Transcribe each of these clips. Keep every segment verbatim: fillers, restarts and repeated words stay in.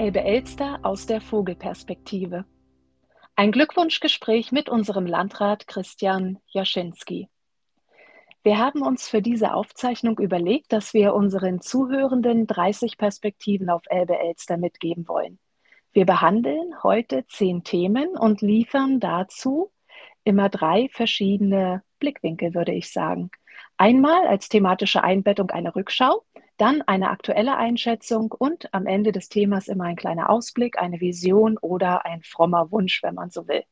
Elbe-Elster aus der Vogelperspektive. Ein Glückwunschgespräch mit unserem Landrat Christian Jaschinski. Wir haben uns für diese Aufzeichnung überlegt, dass wir unseren Zuhörenden dreißig Perspektiven auf Elbe-Elster mitgeben wollen. Wir behandeln heute zehn Themen und liefern dazu immer drei verschiedene Blickwinkel, würde ich sagen. Einmal als thematische Einbettung eine Rückschau, dann eine aktuelle Einschätzung und am Ende des Themas immer ein kleiner Ausblick, eine Vision oder ein frommer Wunsch, wenn man so will.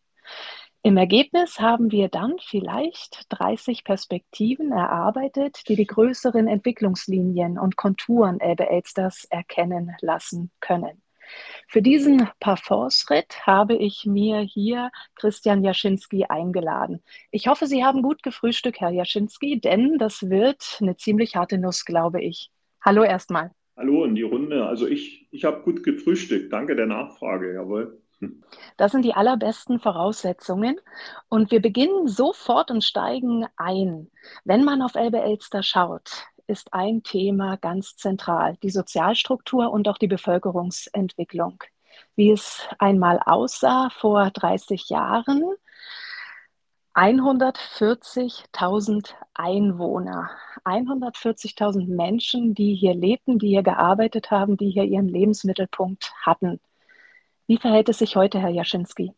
Im Ergebnis haben wir dann vielleicht dreißig Perspektiven erarbeitet, die die größeren Entwicklungslinien und Konturen Elbe-Elsters erkennen lassen können. Für diesen Parforce-Ritt habe ich mir hier Christian Jaschinski eingeladen. Ich hoffe, Sie haben gut gefrühstückt, Herr Jaschinski, denn das wird eine ziemlich harte Nuss, glaube ich. Hallo erstmal. Hallo in die Runde. Also ich, ich habe gut gefrühstückt. Danke der Nachfrage, jawohl. Das sind die allerbesten Voraussetzungen und wir beginnen sofort und steigen ein. Wenn man auf Elbe-Elster schaut, ist ein Thema ganz zentral, die Sozialstruktur und auch die Bevölkerungsentwicklung. Wie es einmal aussah vor dreißig Jahren, hundertvierzigtausend Einwohner, hundertvierzigtausend Menschen, die hier lebten, die hier gearbeitet haben, die hier ihren Lebensmittelpunkt hatten. Wie verhält es sich heute, Herr Jaschinski?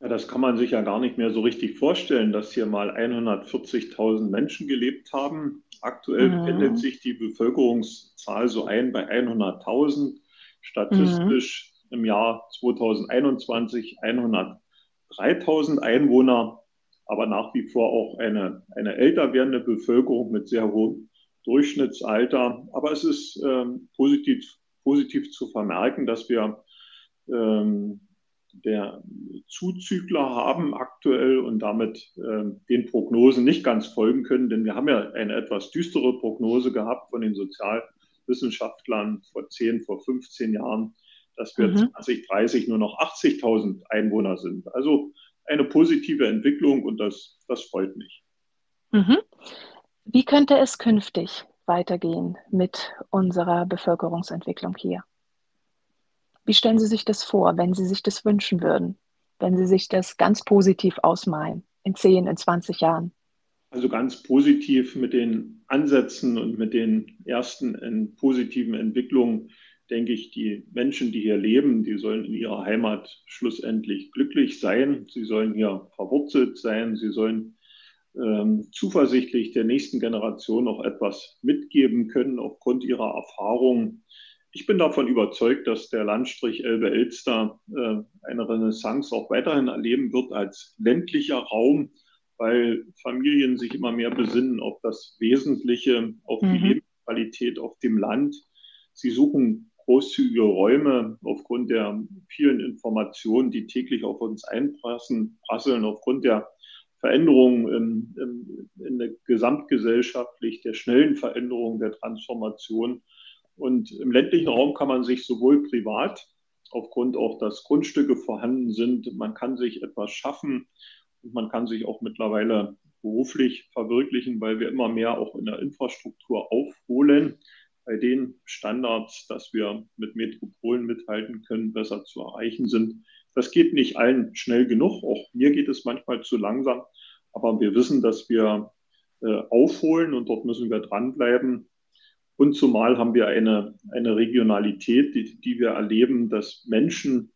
Ja, das kann man sich ja gar nicht mehr so richtig vorstellen, dass hier mal hundertvierzigtausend Menschen gelebt haben. Aktuell mhm. pendelt sich die Bevölkerungszahl so ein bei hunderttausend. Statistisch mhm. im Jahr zweitausendeinundzwanzig hundertdreitausend Einwohner, aber nach wie vor auch eine, eine älter werdende Bevölkerung mit sehr hohem Durchschnittsalter. Aber es ist ähm, positiv, positiv zu vermerken, dass wir ähm, der Zuzügler haben aktuell und damit äh, den Prognosen nicht ganz folgen können, denn wir haben ja eine etwas düstere Prognose gehabt von den Sozialwissenschaftlern vor zehn, vor fünfzehn Jahren, dass wir mhm. zwanzig dreißig nur noch achtzigtausend Einwohner sind. Also eine positive Entwicklung und das, das freut mich. Mhm. Wie könnte es künftig weitergehen mit unserer Bevölkerungsentwicklung hier? Wie stellen Sie sich das vor, wenn Sie sich das wünschen würden, wenn Sie sich das ganz positiv ausmalen, in zehn, in zwanzig Jahren? Also ganz positiv mit den Ansätzen und mit den ersten in positiven Entwicklungen, denke ich, die Menschen, die hier leben, die sollen in ihrer Heimat schlussendlich glücklich sein. Sie sollen hier verwurzelt sein. Sie sollen ähm, zuversichtlich der nächsten Generation noch etwas mitgeben können aufgrund ihrer Erfahrungen. Ich bin davon überzeugt, dass der Landstrich Elbe-Elster äh, eine Renaissance auch weiterhin erleben wird als ländlicher Raum, weil Familien sich immer mehr besinnen auf das Wesentliche, auf mhm. die Lebensqualität auf dem Land. Sie suchen großzügige Räume aufgrund der vielen Informationen, die täglich auf uns einprasseln, aufgrund der Veränderungen in, in, in der gesamtgesellschaftlich, der schnellen Veränderung, der Transformation. Und im ländlichen Raum kann man sich sowohl privat, aufgrund auch, dass Grundstücke vorhanden sind, man kann sich etwas schaffen und man kann sich auch mittlerweile beruflich verwirklichen, weil wir immer mehr auch in der Infrastruktur aufholen, bei den Standards, dass wir mit Metropolen mithalten können, besser zu erreichen sind. Das geht nicht allen schnell genug, auch mir geht es manchmal zu langsam, aber wir wissen, dass wir äh, aufholen und dort müssen wir dranbleiben. Und zumal haben wir eine, eine Regionalität, die, die wir erleben, dass Menschen,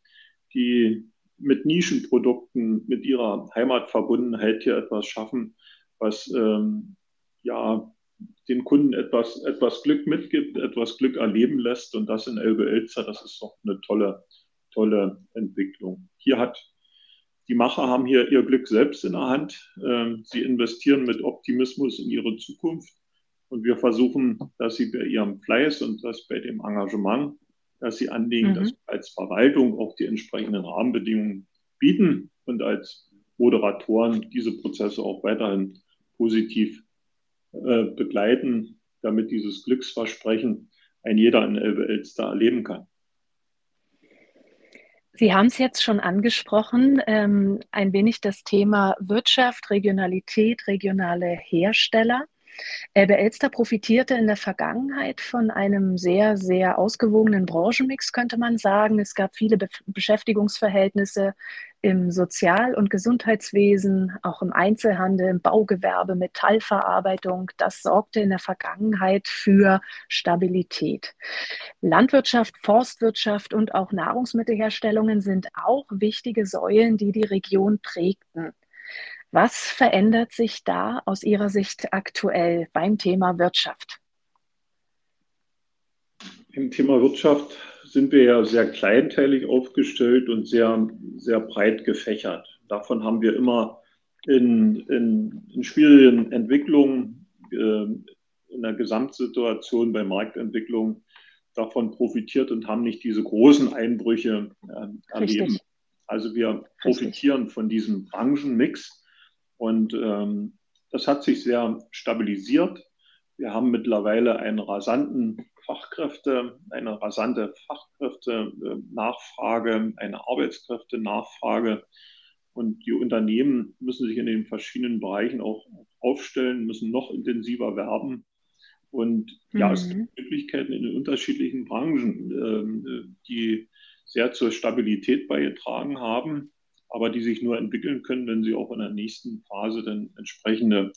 die mit Nischenprodukten, mit ihrer Heimatverbundenheit hier etwas schaffen, was ähm, ja, den Kunden etwas, etwas Glück mitgibt, etwas Glück erleben lässt. Und das in Elbe-Elster, das ist doch eine tolle, tolle Entwicklung. Hier hat die Macher haben hier ihr Glück selbst in der Hand. Ähm, sie investieren mit Optimismus in ihre Zukunft. Und wir versuchen, dass sie bei ihrem Fleiß und das bei dem Engagement, dass sie anlegen, mhm. dass wir als Verwaltung auch die entsprechenden Rahmenbedingungen bieten und als Moderatoren diese Prozesse auch weiterhin positiv äh, begleiten, damit dieses Glücksversprechen ein jeder in Elbe-Elster erleben kann. Sie haben es jetzt schon angesprochen, ähm, ein wenig das Thema Wirtschaft, Regionalität, regionale Hersteller. Elbe-Elster profitierte in der Vergangenheit von einem sehr, sehr ausgewogenen Branchenmix, könnte man sagen. Es gab viele Be- Beschäftigungsverhältnisse im Sozial- und Gesundheitswesen, auch im Einzelhandel, im Baugewerbe, Metallverarbeitung. Das sorgte in der Vergangenheit für Stabilität. Landwirtschaft, Forstwirtschaft und auch Nahrungsmittelherstellungen sind auch wichtige Säulen, die die Region prägten. Was verändert sich da aus Ihrer Sicht aktuell beim Thema Wirtschaft? Im Thema Wirtschaft sind wir ja sehr kleinteilig aufgestellt und sehr, sehr breit gefächert. Davon haben wir immer in, in, in schwierigen Entwicklungen, in der Gesamtsituation bei Marktentwicklung, davon profitiert und haben nicht diese großen Einbrüche erlebt. Also wir profitieren Richtig. von diesem Branchenmix. Und ähm, das hat sich sehr stabilisiert. Wir haben mittlerweile einen rasanten Fachkräfte, eine rasante Fachkräftenachfrage, eine Arbeitskräftenachfrage. Und die Unternehmen müssen sich in den verschiedenen Bereichen auch aufstellen, müssen noch intensiver werben. Und mhm. ja, es gibt Möglichkeiten in den unterschiedlichen Branchen, ähm, die sehr zur Stabilität beigetragen haben, aber die sich nur entwickeln können, wenn sie auch in der nächsten Phase dann entsprechende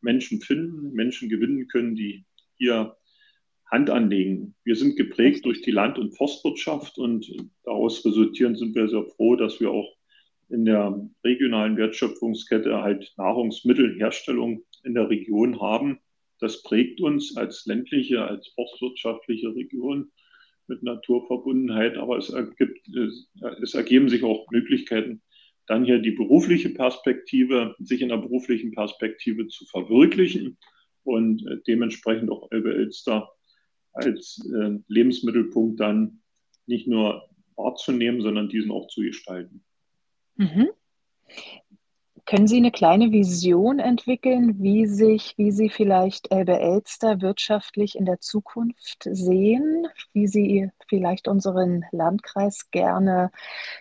Menschen finden, Menschen gewinnen können, die hier Hand anlegen. Wir sind geprägt durch die Land- und Forstwirtschaft und daraus resultierend sind wir sehr froh, dass wir auch in der regionalen Wertschöpfungskette halt Nahrungsmittelherstellung in der Region haben. Das prägt uns als ländliche, als forstwirtschaftliche Region mit Naturverbundenheit, aber es, ergibt, es ergeben sich auch Möglichkeiten, dann hier die berufliche Perspektive, sich in der beruflichen Perspektive zu verwirklichen und dementsprechend auch Elbe-Elster als äh, Lebensmittelpunkt dann nicht nur wahrzunehmen, sondern diesen auch zu gestalten. Mhm. Können Sie eine kleine Vision entwickeln, wie sich, wie Sie vielleicht Elbe-Elster wirtschaftlich in der Zukunft sehen, wie Sie vielleicht unseren Landkreis gerne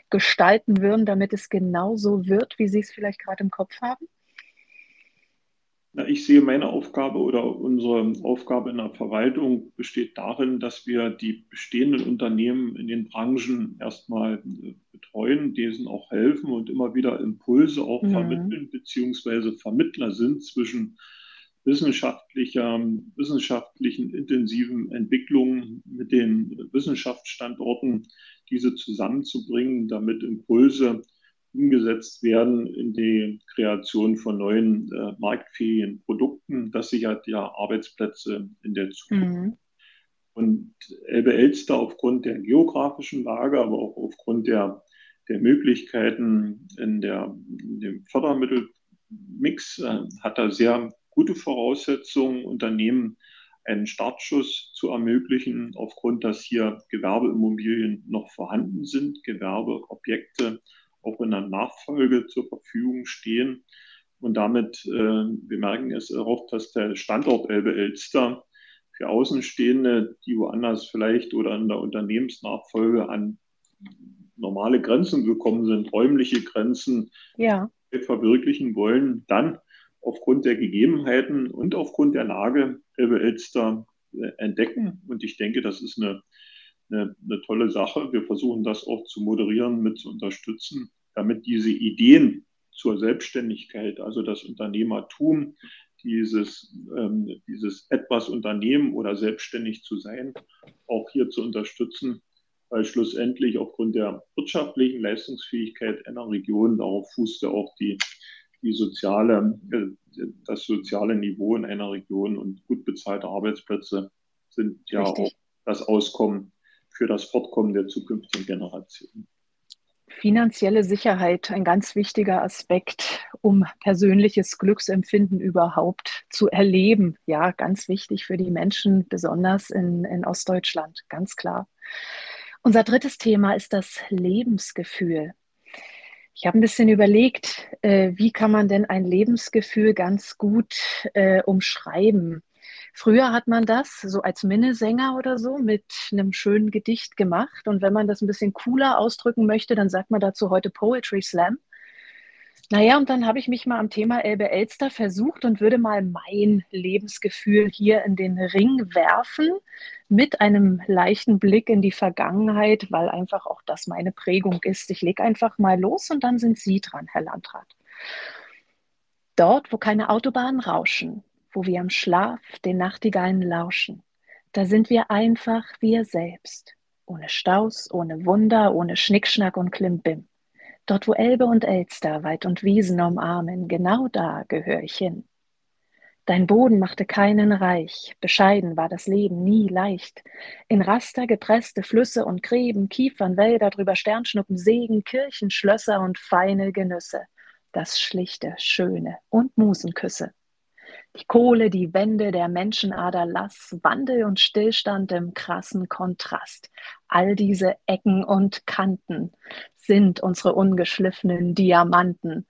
gestalten würden, damit es genauso wird, wie Sie es vielleicht gerade im Kopf haben? Na, ich sehe meine Aufgabe oder unsere Aufgabe in der Verwaltung besteht darin, dass wir die bestehenden Unternehmen in den Branchen erstmal betreuen, denen auch helfen und immer wieder Impulse auch mhm. vermitteln, beziehungsweise Vermittler sind zwischen wissenschaftlicher, wissenschaftlichen intensiven Entwicklungen mit den Wissenschaftsstandorten, diese zusammenzubringen, damit Impulse umgesetzt werden in die Kreation von neuen äh, marktfähigen Produkten. Das sichert ja Arbeitsplätze in der Zukunft. Mhm. Und Elbe-Elster aufgrund der geografischen Lage, aber auch aufgrund der, der Möglichkeiten in, der, in dem Fördermittelmix äh, hat da sehr gute Voraussetzungen, Unternehmen einen Startschuss zu ermöglichen, aufgrund, dass hier Gewerbeimmobilien noch vorhanden sind, Gewerbeobjekte auch in der Nachfolge zur Verfügung stehen. Und damit, äh, wir merken es auch, dass der Standort Elbe-Elster für Außenstehende, die woanders vielleicht oder in der Unternehmensnachfolge an normale Grenzen gekommen sind, räumliche Grenzen ja. verwirklichen wollen, dann aufgrund der Gegebenheiten und aufgrund der Lage Elbe-Elster äh, entdecken. Und ich denke, das ist eine Eine, eine tolle Sache. Wir versuchen das auch zu moderieren, mit zu unterstützen, damit diese Ideen zur Selbstständigkeit, also das Unternehmertum, dieses, ähm, dieses etwas Unternehmen oder selbstständig zu sein, auch hier zu unterstützen, weil schlussendlich aufgrund der wirtschaftlichen Leistungsfähigkeit einer Region, darauf fußt ja auch die, die soziale, äh, das soziale Niveau in einer Region und gut bezahlte Arbeitsplätze sind ja Richtig. auch das Auskommen für das Fortkommen der zukünftigen Generationen. Finanzielle Sicherheit, ein ganz wichtiger Aspekt, um persönliches Glücksempfinden überhaupt zu erleben. Ja, ganz wichtig für die Menschen, besonders in, in Ostdeutschland, ganz klar. Unser drittes Thema ist das Lebensgefühl. Ich habe ein bisschen überlegt, äh, wie kann man denn ein Lebensgefühl ganz gut äh, umschreiben? Früher hat man das so als Minnesänger oder so mit einem schönen Gedicht gemacht. Und wenn man das ein bisschen cooler ausdrücken möchte, dann sagt man dazu heute Poetry Slam. Naja, und dann habe ich mich mal am Thema Elbe-Elster versucht und würde mal mein Lebensgefühl hier in den Ring werfen, mit einem leichten Blick in die Vergangenheit, weil einfach auch das meine Prägung ist. Ich lege einfach mal los und dann sind Sie dran, Herr Landrat. Dort, wo keine Autobahnen rauschen, wo wir im Schlaf den Nachtigallen lauschen, da sind wir einfach wir selbst, ohne Staus, ohne Wunder, ohne Schnickschnack und Klimbim. Dort, wo Elbe und Elster Wald und Wiesen umarmen, genau da gehöre ich hin. Dein Boden machte keinen reich, bescheiden war das Leben nie leicht. In Raster gepresste Flüsse und Gräben, Kiefern, Wälder, drüber Sternschnuppen, Segen, Kirchen, Schlösser und feine Genüsse. Das schlichte, schöne und Musenküsse. Die Kohle, die Wände, der Menschenader Lass, Wandel und Stillstand im krassen Kontrast. All diese Ecken und Kanten sind unsere ungeschliffenen Diamanten.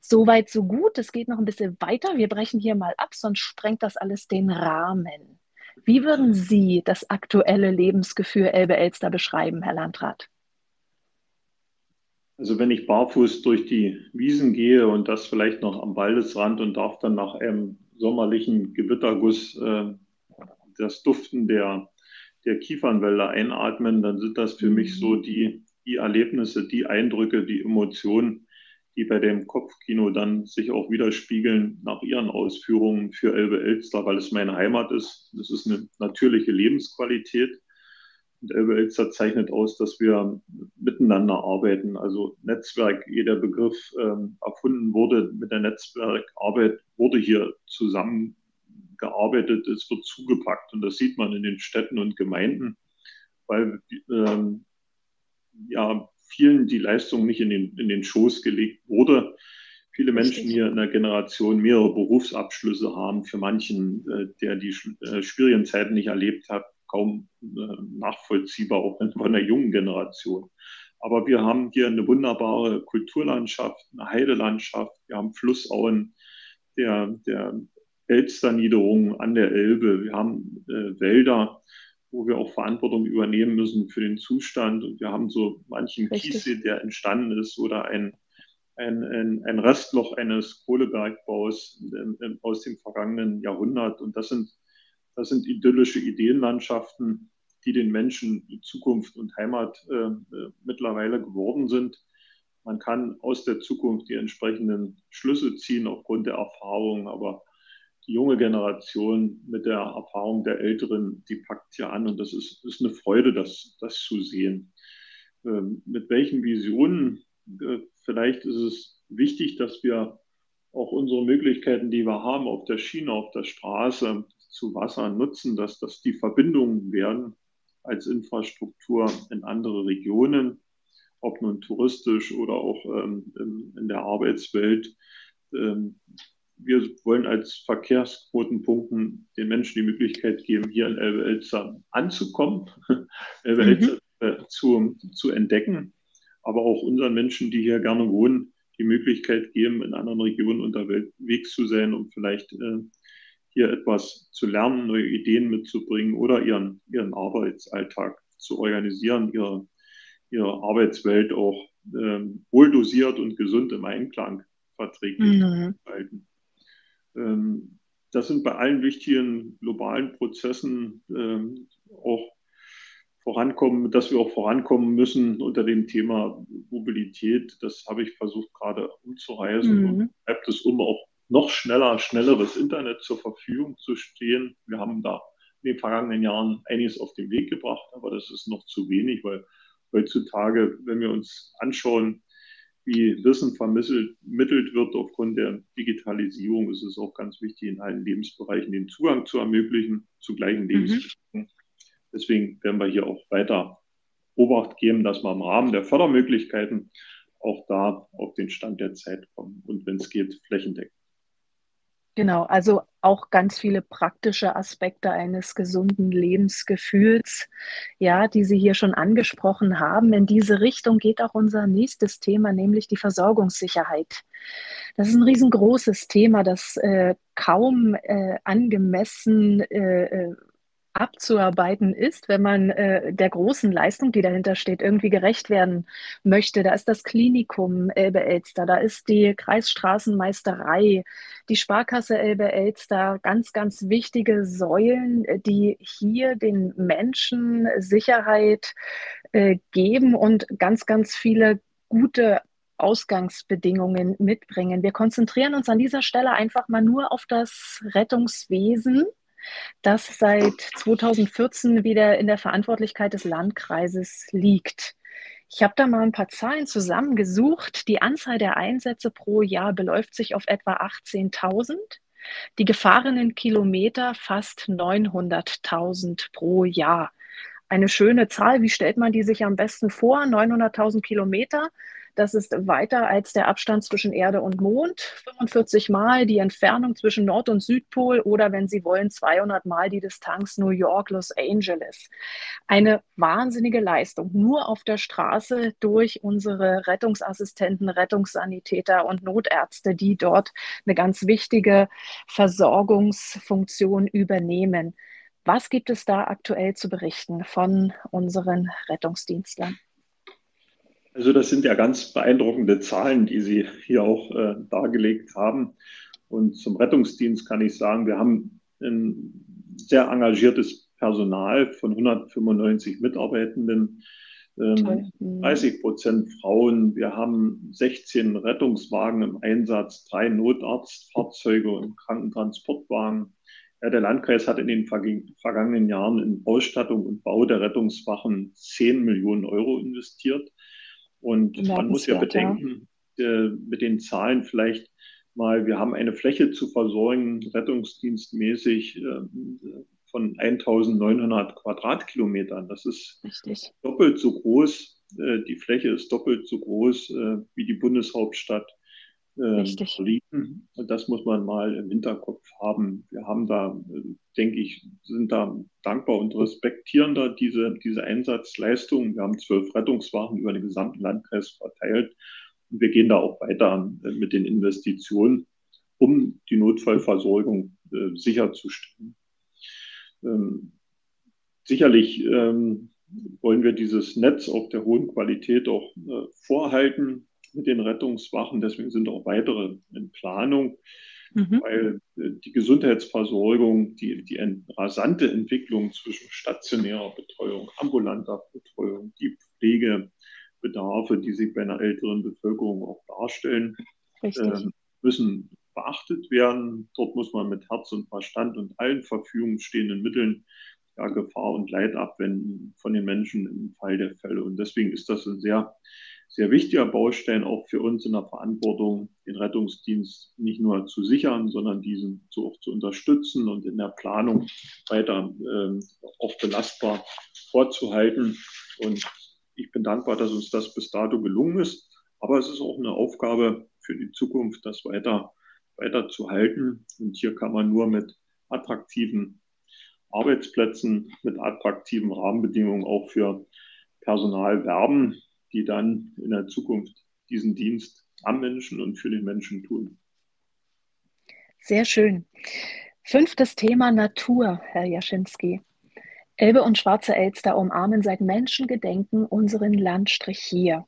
Soweit, so gut. Es geht noch ein bisschen weiter. Wir brechen hier mal ab, sonst sprengt das alles den Rahmen. Wie würden Sie das aktuelle Lebensgefühl Elbe-Elster beschreiben, Herr Landrat? Also wenn ich barfuß durch die Wiesen gehe und das vielleicht noch am Waldesrand und darf dann nach einem sommerlichen Gewitterguss äh, das Duften der, der Kiefernwälder einatmen, dann sind das für mich so die, die Erlebnisse, die Eindrücke, die Emotionen, die bei dem Kopfkino dann sich auch widerspiegeln nach Ihren Ausführungen für Elbe-Elster, weil es meine Heimat ist. Das ist eine natürliche Lebensqualität. Und Elbe-Elster zeichnet aus, dass wir miteinander arbeiten. Also Netzwerk, ehe der Begriff ähm, erfunden wurde, mit der Netzwerkarbeit wurde hier zusammengearbeitet, es wird zugepackt. Und das sieht man in den Städten und Gemeinden, weil ähm, ja, vielen die Leistung nicht in den, in den Schoß gelegt wurde. Viele Menschen hier in der Generation mehrere Berufsabschlüsse haben. Für manchen, äh, der die äh, schwierigen Zeiten nicht erlebt hat, kaum nachvollziehbar, auch von der jungen Generation. Aber wir haben hier eine wunderbare Kulturlandschaft, eine Heidelandschaft, wir haben Flussauen der, der Elsterniederungen an der Elbe, wir haben äh, Wälder, wo wir auch Verantwortung übernehmen müssen für den Zustand, und wir haben so manchen Kiessee, der entstanden ist, oder ein, ein, ein, ein Restloch eines Kohlebergbaus äh, aus dem vergangenen Jahrhundert, und das sind Das sind idyllische Ideenlandschaften, die den Menschen Zukunft und Heimat äh, mittlerweile geworden sind. Man kann aus der Zukunft die entsprechenden Schlüsse ziehen aufgrund der Erfahrung, aber die junge Generation mit der Erfahrung der Älteren, die packt hier an, und das ist, ist eine Freude, das, das zu sehen. Ähm, mit welchen Visionen? Äh, vielleicht ist es wichtig, dass wir auch unsere Möglichkeiten, die wir haben, auf der Schiene, auf der Straße, zu Wasser nutzen, dass das die Verbindungen werden als Infrastruktur in andere Regionen, ob nun touristisch oder auch ähm, in der Arbeitswelt. Ähm, wir wollen als Verkehrsquotenpunkten den Menschen die Möglichkeit geben, hier in Elbe-Elster anzukommen, Elbe-Elster mhm. zu, zu entdecken, aber auch unseren Menschen, die hier gerne wohnen, die Möglichkeit geben, in anderen Regionen unterwegs zu sein, um vielleicht äh, hier etwas zu lernen, neue Ideen mitzubringen oder ihren, ihren Arbeitsalltag zu organisieren, ihre, ihre Arbeitswelt auch ähm, wohl dosiert und gesund im Einklang verträglich mhm. zu halten. Ähm, das sind bei allen wichtigen globalen Prozessen ähm, auch vorankommen, dass wir auch vorankommen müssen unter dem Thema Mobilität. Das habe ich versucht gerade umzureißen mhm. und bleibt es um auch noch schneller, schnelleres Internet zur Verfügung zu stehen. Wir haben da in den vergangenen Jahren einiges auf den Weg gebracht, aber das ist noch zu wenig, weil heutzutage, wenn wir uns anschauen, wie Wissen vermittelt wird aufgrund der Digitalisierung, ist es auch ganz wichtig, in allen Lebensbereichen den Zugang zu ermöglichen, zu gleichen Lebensbedingungen. Mhm. Deswegen werden wir hier auch weiter Obacht geben, dass wir im Rahmen der Fördermöglichkeiten auch da auf den Stand der Zeit kommen und, wenn es geht, flächendeckend. Genau, also auch ganz viele praktische Aspekte eines gesunden Lebensgefühls, ja, die Sie hier schon angesprochen haben. In diese Richtung geht auch unser nächstes Thema, nämlich die Versorgungssicherheit. Das ist ein riesengroßes Thema, das äh, kaum äh, angemessen äh, abzuarbeiten ist, wenn man äh, der großen Leistung, die dahinter steht, irgendwie gerecht werden möchte. Da ist das Klinikum Elbe-Elster, da ist die Kreisstraßenmeisterei, die Sparkasse Elbe-Elster, ganz, ganz wichtige Säulen, die hier den Menschen Sicherheit äh, geben und ganz, ganz viele gute Ausgangsbedingungen mitbringen. Wir konzentrieren uns an dieser Stelle einfach mal nur auf das Rettungswesen, das seit zweitausendvierzehn wieder in der Verantwortlichkeit des Landkreises liegt. Ich habe da mal ein paar Zahlen zusammengesucht. Die Anzahl der Einsätze pro Jahr beläuft sich auf etwa achtzehntausend. Die gefahrenen Kilometer fast neunhunderttausend pro Jahr. Eine schöne Zahl. Wie stellt man die sich am besten vor? neunhunderttausend Kilometer. Das ist weiter als der Abstand zwischen Erde und Mond, fünfundvierzig Mal die Entfernung zwischen Nord- und Südpol oder, wenn Sie wollen, zweihundert Mal die Distanz New York, Los Angeles. Eine wahnsinnige Leistung, nur auf der Straße durch unsere Rettungsassistenten, Rettungssanitäter und Notärzte, die dort eine ganz wichtige Versorgungsfunktion übernehmen. Was gibt es da aktuell zu berichten von unseren Rettungsdienstlern? Also das sind ja ganz beeindruckende Zahlen, die Sie hier auch äh, dargelegt haben. Und zum Rettungsdienst kann ich sagen, wir haben ein sehr engagiertes Personal von hundertfünfundneunzig Mitarbeitenden, ähm, dreißig Prozent Frauen. Wir haben sechzehn Rettungswagen im Einsatz, drei Notarztfahrzeuge und Krankentransportwagen. Ja, der Landkreis hat in den verg- vergangenen Jahren in Ausstattung und Bau der Rettungswachen zehn Millionen Euro investiert. Und man muss ja bedenken, äh, mit den Zahlen vielleicht mal, wir haben eine Fläche zu versorgen, rettungsdienstmäßig äh, von eintausendneunhundert Quadratkilometern. Das ist Richtig. doppelt so groß, äh, die Fläche ist doppelt so groß äh, wie die Bundeshauptstadt äh, Berlin. Und das muss man mal im Hinterkopf haben. Wir haben da, äh, denke ich, sind da dankbar und respektieren da diese, diese Einsatzleistung. Wir haben zwölf Rettungswachen über den gesamten Landkreis verteilt und wir gehen da auch weiter mit den Investitionen, um die Notfallversorgung äh, sicherzustellen. Ähm, sicherlich ähm, wollen wir dieses Netz auf der hohen Qualität auch äh, vorhalten mit den Rettungswachen. Deswegen sind auch weitere in Planung. Weil die Gesundheitsversorgung, die, die rasante Entwicklung zwischen stationärer Betreuung, ambulanter Betreuung, die Pflegebedarfe, die sich bei einer älteren Bevölkerung auch darstellen, äh, müssen beachtet werden. Dort muss man mit Herz und Verstand und allen Verfügung stehenden Mitteln ja, Gefahr und Leid abwenden von den Menschen im Fall der Fälle. Und deswegen ist das ein sehr Sehr wichtiger Baustein auch für uns in der Verantwortung, den Rettungsdienst nicht nur zu sichern, sondern diesen zu, auch zu unterstützen und in der Planung weiter äh, auch belastbar vorzuhalten. Und ich bin dankbar, dass uns das bis dato gelungen ist. Aber es ist auch eine Aufgabe für die Zukunft, das weiter, weiter zu halten. Und hier kann man nur mit attraktiven Arbeitsplätzen, mit attraktiven Rahmenbedingungen auch für Personal werben, die dann in der Zukunft diesen Dienst am Menschen und für den Menschen tun. Sehr schön. Fünftes Thema Natur, Herr Jaschinski. Elbe und Schwarze Elster umarmen seit Menschengedenken unseren Landstrich hier.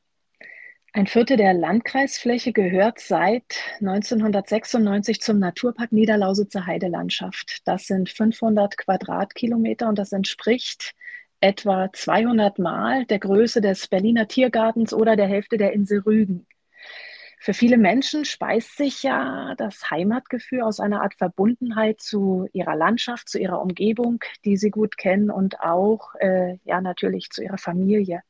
Ein Viertel der Landkreisfläche gehört seit neunzehnhundertsechsundneunzig zum Naturpark Niederlausitzer Heidelandschaft. Das sind fünfhundert Quadratkilometer und das entspricht etwa zweihundert Mal der Größe des Berliner Tiergartens oder der Hälfte der Insel Rügen. Für viele Menschen speist sich ja das Heimatgefühl aus einer Art Verbundenheit zu ihrer Landschaft, zu ihrer Umgebung, die sie gut kennen und auch äh, ja natürlich zu ihrer Familie.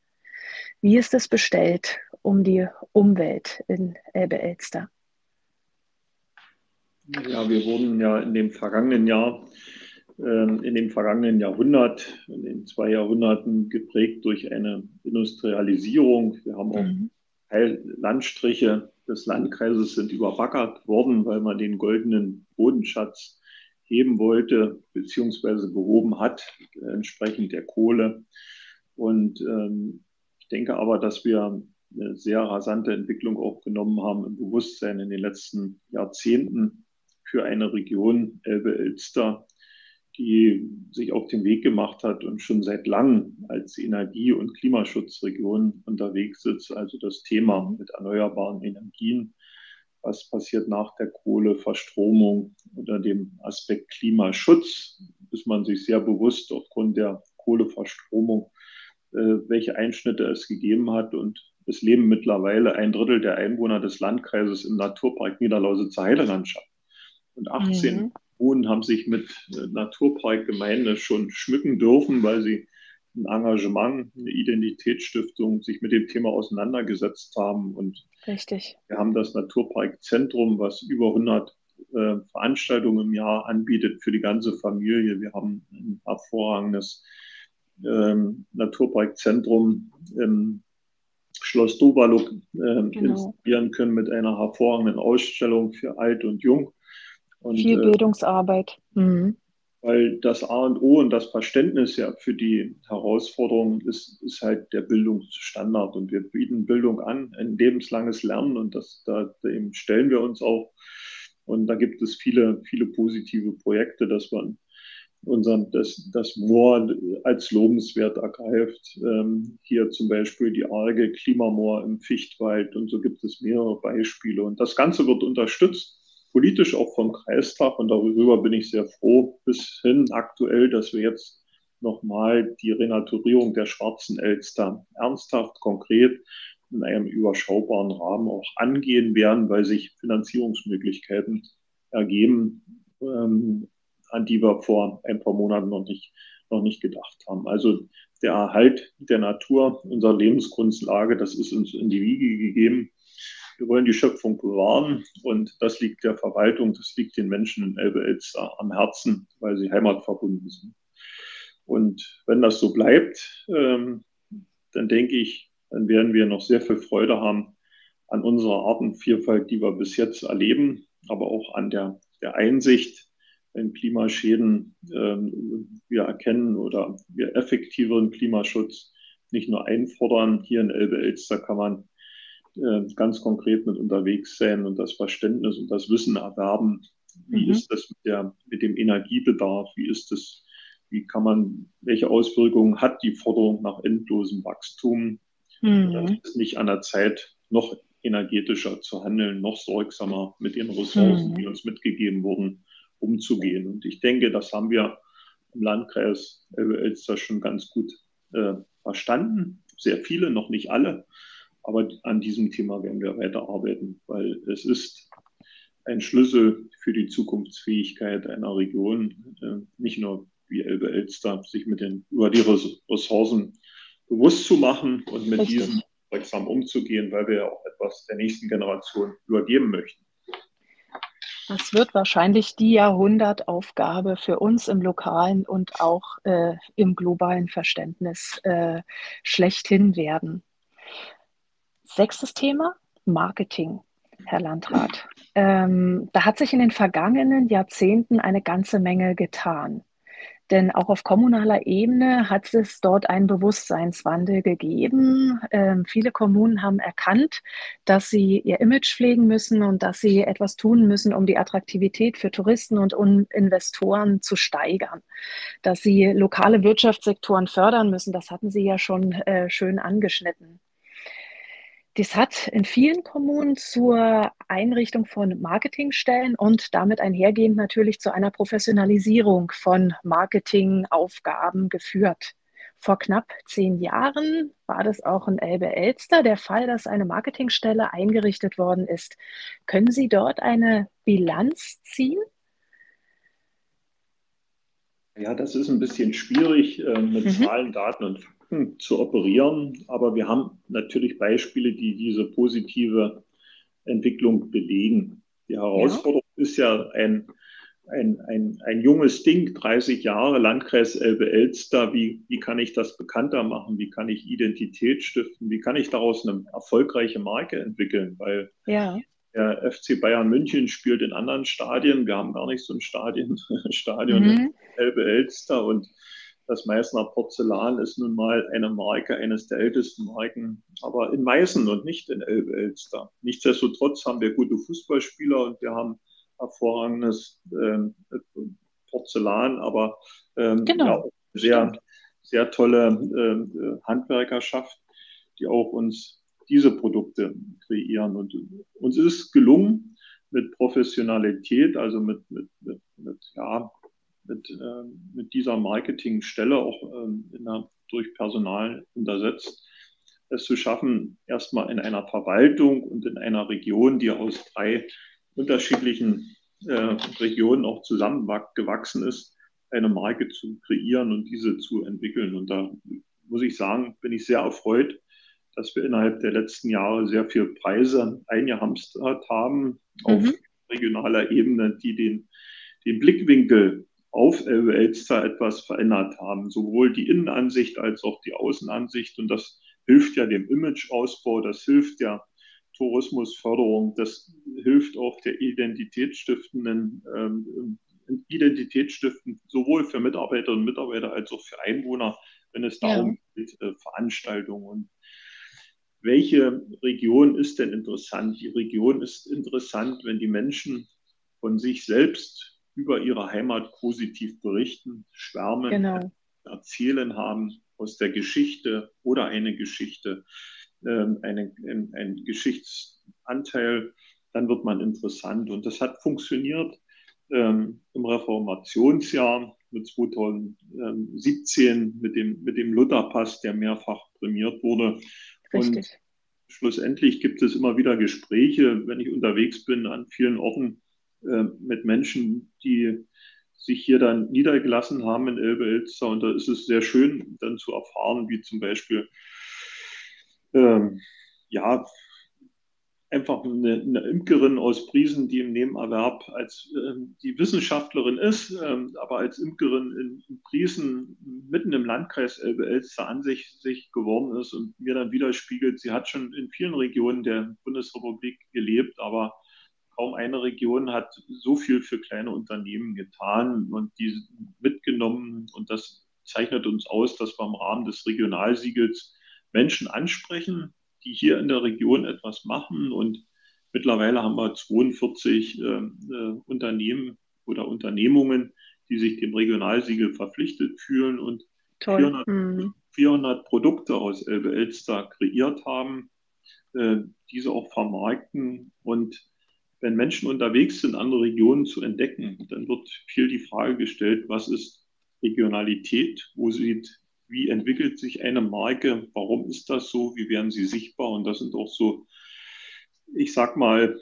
Wie ist es bestellt um die Umwelt in Elbe-Elster? Ja, wir wurden ja in dem vergangenen Jahr in dem vergangenen Jahrhundert, in den zwei Jahrhunderten geprägt durch eine Industrialisierung. Wir haben auch mhm. Teil Landstriche des Landkreises sind überbaggert worden, weil man den goldenen Bodenschatz heben wollte, beziehungsweise gehoben hat, entsprechend der Kohle. Und ähm, ich denke aber, dass wir eine sehr rasante Entwicklung auch genommen haben im Bewusstsein in den letzten Jahrzehnten für eine Region Elbe-Elster, die sich auf den Weg gemacht hat und schon seit langem als Energie- und Klimaschutzregion unterwegs ist. Also das Thema mit erneuerbaren Energien, was passiert nach der Kohle, Verstromung, unter dem Aspekt Klimaschutz, ist man sich sehr bewusst aufgrund der Kohleverstromung, welche Einschnitte es gegeben hat. Und es leben mittlerweile ein Drittel der Einwohner des Landkreises im Naturpark Niederlausitzer Heidelandschaft. Und achtzehn mhm. Kommunen haben sich mit Naturparkgemeinden schon schmücken dürfen, weil sie ein Engagement, eine Identitätsstiftung, sich mit dem Thema auseinandergesetzt haben. Und Richtig. wir haben das Naturparkzentrum, was über hundert äh, Veranstaltungen im Jahr anbietet für die ganze Familie. Wir haben ein hervorragendes ähm, Naturparkzentrum im Schloss Doberluck äh, genau. inspirieren können mit einer hervorragenden Ausstellung für Alt und Jung. Und, viel Bildungsarbeit. Mhm. Weil das A und O und das Verständnis ja für die Herausforderungen ist, ist halt der Bildungsstandard. Und wir bieten Bildung an, ein lebenslanges Lernen, und das, da dem stellen wir uns auch. Und da gibt es viele, viele positive Projekte, dass man unseren, das, das Moor als lobenswert ergreift. Ähm, hier zum Beispiel die Arge Klimamoor im Fichtwald, und so gibt es mehrere Beispiele. Und das Ganze wird unterstützt. Politisch auch vom Kreistag, und darüber bin ich sehr froh, bis hin aktuell, dass wir jetzt nochmal die Renaturierung der Schwarzen Elster ernsthaft, konkret in einem überschaubaren Rahmen auch angehen werden, weil sich Finanzierungsmöglichkeiten ergeben, ähm, an die wir vor ein paar Monaten noch nicht, noch nicht gedacht haben. Also der Erhalt der Natur, unserer Lebensgrundlage, das ist uns in die Wiege gegeben. Wir wollen die Schöpfung bewahren, und das liegt der Verwaltung, das liegt den Menschen in Elbe-Elster am Herzen, weil sie heimatverbunden sind. Und wenn das so bleibt, dann denke ich, dann werden wir noch sehr viel Freude haben an unserer Artenvielfalt, die wir bis jetzt erleben, aber auch an der, der Einsicht, wenn Klimaschäden wir erkennen oder wir effektiveren Klimaschutz nicht nur einfordern. Hier in Elbe-Elster kann man ganz konkret mit unterwegs sein und das Verständnis und das Wissen erwerben. Wie mhm. ist das mit, der, mit dem Energiebedarf? Wie ist das, wie kann man, welche Auswirkungen hat die Forderung nach endlosem Wachstum? Mhm. Das ist nicht an der Zeit, noch energetischer zu handeln, noch sorgsamer mit den Ressourcen, mhm. die uns mitgegeben wurden, umzugehen. Und ich denke, das haben wir im Landkreis Elbe-Elster schon ganz gut äh, verstanden. Sehr viele, noch nicht alle. Aber an diesem Thema werden wir weiterarbeiten, weil es ist ein Schlüssel für die Zukunftsfähigkeit einer Region, nicht nur wie Elbe-Elster, sich mit den, über die Ressourcen bewusst zu machen und mit Richtig. diesen sorgsam umzugehen, weil wir ja auch etwas der nächsten Generation übergeben möchten. Das wird wahrscheinlich die Jahrhundertaufgabe für uns im lokalen und auch äh, im globalen Verständnis äh, schlechthin werden. Sechstes Thema, Marketing, Herr Landrat. Ähm, da hat sich in den vergangenen Jahrzehnten eine ganze Menge getan. Denn auch auf kommunaler Ebene hat es dort einen Bewusstseinswandel gegeben. Ähm, viele Kommunen haben erkannt, dass sie ihr Image pflegen müssen und dass sie etwas tun müssen, um die Attraktivität für Touristen und Investoren zu steigern. Dass sie lokale Wirtschaftssektoren fördern müssen, das hatten Sie ja schon äh, schön angeschnitten. Dies hat in vielen Kommunen zur Einrichtung von Marketingstellen und damit einhergehend natürlich zu einer Professionalisierung von Marketingaufgaben geführt. Vor knapp zehn Jahren war das auch in Elbe-Elster der Fall, dass eine Marketingstelle eingerichtet worden ist. Können Sie dort eine Bilanz ziehen? Ja, das ist ein bisschen schwierig, äh, mit mhm. Zahlen, Daten und Fakten zu operieren, aber wir haben natürlich Beispiele, die diese positive Entwicklung belegen. Die Herausforderung ja. ist ja ein, ein, ein, ein junges Ding, dreißig Jahre Landkreis Elbe-Elster. Wie, wie kann ich das bekannter machen? Wie kann ich Identität stiften? Wie kann ich daraus eine erfolgreiche Marke entwickeln? Weil ja. der F C Bayern München spielt in anderen Stadien. Wir haben gar nicht so ein Stadion, Stadion mhm. in Elbe-Elster, und das Meißner Porzellan ist nun mal eine Marke, eines der ältesten Marken, aber in Meißen und nicht in Elbe-Elster. Nichtsdestotrotz haben wir gute Fußballspieler und wir haben hervorragendes äh, Porzellan, aber ähm, genau. ja, sehr, sehr tolle äh, Handwerkerschaft, die auch uns diese Produkte kreieren. Und uns ist es gelungen, mit Professionalität, also mit, mit, mit, mit ja, mit, äh, mit dieser Marketingstelle auch äh, in der, durch Personal untersetzt, es zu schaffen, erstmal in einer Verwaltung und in einer Region, die aus drei unterschiedlichen äh, Regionen auch zusammengewachsen ist, eine Marke zu kreieren und diese zu entwickeln. Und da muss ich sagen, bin ich sehr erfreut, dass wir innerhalb der letzten Jahre sehr viele Preise eingehamstert haben auf mhm. regionaler Ebene, die den, den Blickwinkel auf Elbe-Elster etwas verändert haben. Sowohl die Innenansicht als auch die Außenansicht. Und das hilft ja dem Imageausbau, das hilft der Tourismusförderung, das hilft auch der identitätsstiftenden, ähm, identitätsstiften sowohl für Mitarbeiterinnen und Mitarbeiter als auch für Einwohner, wenn es darum ja. geht, äh, Veranstaltungen. Und welche Region ist denn interessant? Die Region ist interessant, wenn die Menschen von sich selbst über ihre Heimat positiv berichten, schwärmen, genau. erzählen haben aus der Geschichte oder eine Geschichte, ähm, eine, ein, ein Geschichtsanteil, dann wird man interessant. Und das hat funktioniert ähm, im Reformationsjahr mit zweitausendsiebzehn, mit dem, mit dem Lutherpass, der mehrfach prämiert wurde. Richtig. Und schlussendlich gibt es immer wieder Gespräche, wenn ich unterwegs bin, an vielen Orten äh, mit Menschen, die sich hier dann niedergelassen haben in Elbe-Elster. Und da ist es sehr schön, dann zu erfahren, wie zum Beispiel ähm, ja, einfach eine, eine Imkerin aus Briesen, die im Nebenerwerb als ähm, die Wissenschaftlerin ist, ähm, aber als Imkerin in, in Briesen mitten im Landkreis Elbe-Elster ansässig geworden ist und mir dann widerspiegelt, sie hat schon in vielen Regionen der Bundesrepublik gelebt, aber kaum eine Region hat so viel für kleine Unternehmen getan und die mitgenommen. Und das zeichnet uns aus, dass wir im Rahmen des Regionalsiegels Menschen ansprechen, die hier in der Region etwas machen. Und mittlerweile haben wir zweiundvierzig äh, äh, Unternehmen oder Unternehmungen, die sich dem Regionalsiegel verpflichtet fühlen und vierhundert, vierhundert Produkte aus Elbe-Elster kreiert haben, äh, diese auch vermarkten. Und wenn Menschen unterwegs sind, andere Regionen zu entdecken, dann wird viel die Frage gestellt, was ist Regionalität, wo sieht, wie entwickelt sich eine Marke, warum ist das so, wie werden sie sichtbar? Und das sind auch so, ich sag mal,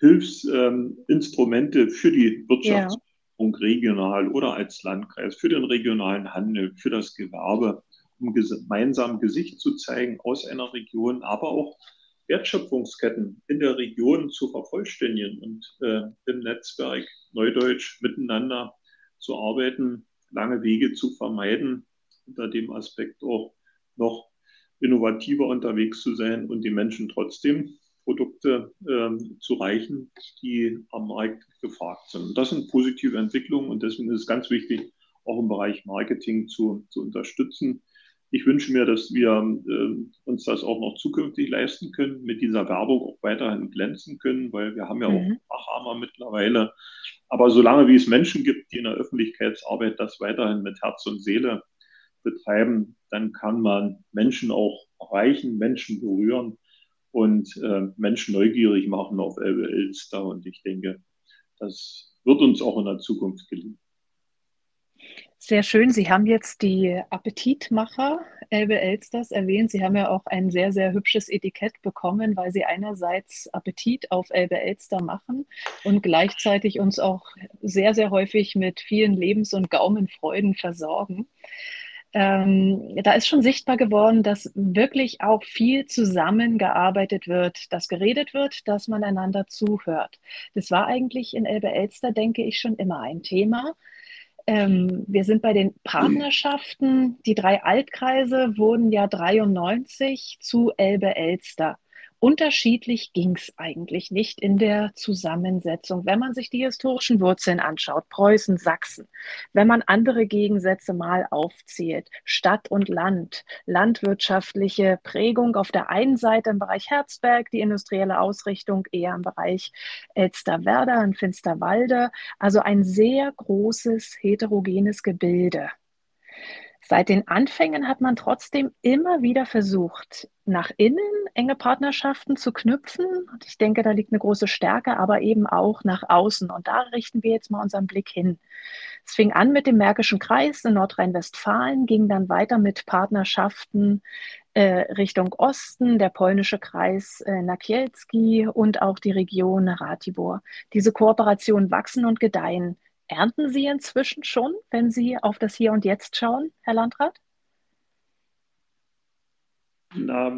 Hilfsinstrumente ähm, für die Wirtschaftsförderung yeah. regional oder als Landkreis, für den regionalen Handel, für das Gewerbe, um gemeinsam Gesicht zu zeigen aus einer Region, aber auch Wertschöpfungsketten in der Region zu vervollständigen und äh, im Netzwerk Neudeutsch miteinander zu arbeiten, lange Wege zu vermeiden, unter dem Aspekt auch noch innovativer unterwegs zu sein und den Menschen trotzdem Produkte ähm, zu reichen, die am Markt gefragt sind. Und das sind positive Entwicklungen und deswegen ist es ganz wichtig, auch im Bereich Marketing zu, zu unterstützen. Ich wünsche mir, dass wir äh, uns das auch noch zukünftig leisten können, mit dieser Werbung auch weiterhin glänzen können, weil wir haben ja mhm. auch Nachahmer mittlerweile. Aber solange wie es Menschen gibt, die in der Öffentlichkeitsarbeit das weiterhin mit Herz und Seele betreiben, dann kann man Menschen auch erreichen, Menschen berühren und äh, Menschen neugierig machen auf Elbe-Elster. Und ich denke, das wird uns auch in der Zukunft gelingen. Sehr schön. Sie haben jetzt die Appetitmacher Elbe-Elsters erwähnt. Sie haben ja auch ein sehr, sehr hübsches Etikett bekommen, weil Sie einerseits Appetit auf Elbe-Elster machen und gleichzeitig uns auch sehr, sehr häufig mit vielen Lebens- und Gaumenfreuden versorgen. Ähm, da ist schon sichtbar geworden, dass wirklich auch viel zusammengearbeitet wird, dass geredet wird, dass man einander zuhört. Das war eigentlich in Elbe-Elster, denke ich, schon immer ein Thema. Ähm, wir sind bei den Partnerschaften. Die drei Altkreise wurden ja neunzehnhundertdreiundneunzig zu Elbe-Elster. Unterschiedlich ging es eigentlich nicht in der Zusammensetzung, wenn man sich die historischen Wurzeln anschaut, Preußen, Sachsen, wenn man andere Gegensätze mal aufzählt, Stadt und Land, landwirtschaftliche Prägung auf der einen Seite im Bereich Herzberg, die industrielle Ausrichtung eher im Bereich Elsterwerda und Finsterwalde, also ein sehr großes heterogenes Gebilde. Seit den Anfängen hat man trotzdem immer wieder versucht, nach innen enge Partnerschaften zu knüpfen. Und ich denke, da liegt eine große Stärke, aber eben auch nach außen. Und da richten wir jetzt mal unseren Blick hin. Es fing an mit dem Märkischen Kreis in Nordrhein-Westfalen, ging dann weiter mit Partnerschaften äh, Richtung Osten, der polnische Kreis äh, Nakielski und auch die Region Ratibor. Diese Kooperationen wachsen und gedeihen. Ernten Sie inzwischen schon, wenn Sie auf das Hier und Jetzt schauen, Herr Landrat? Na,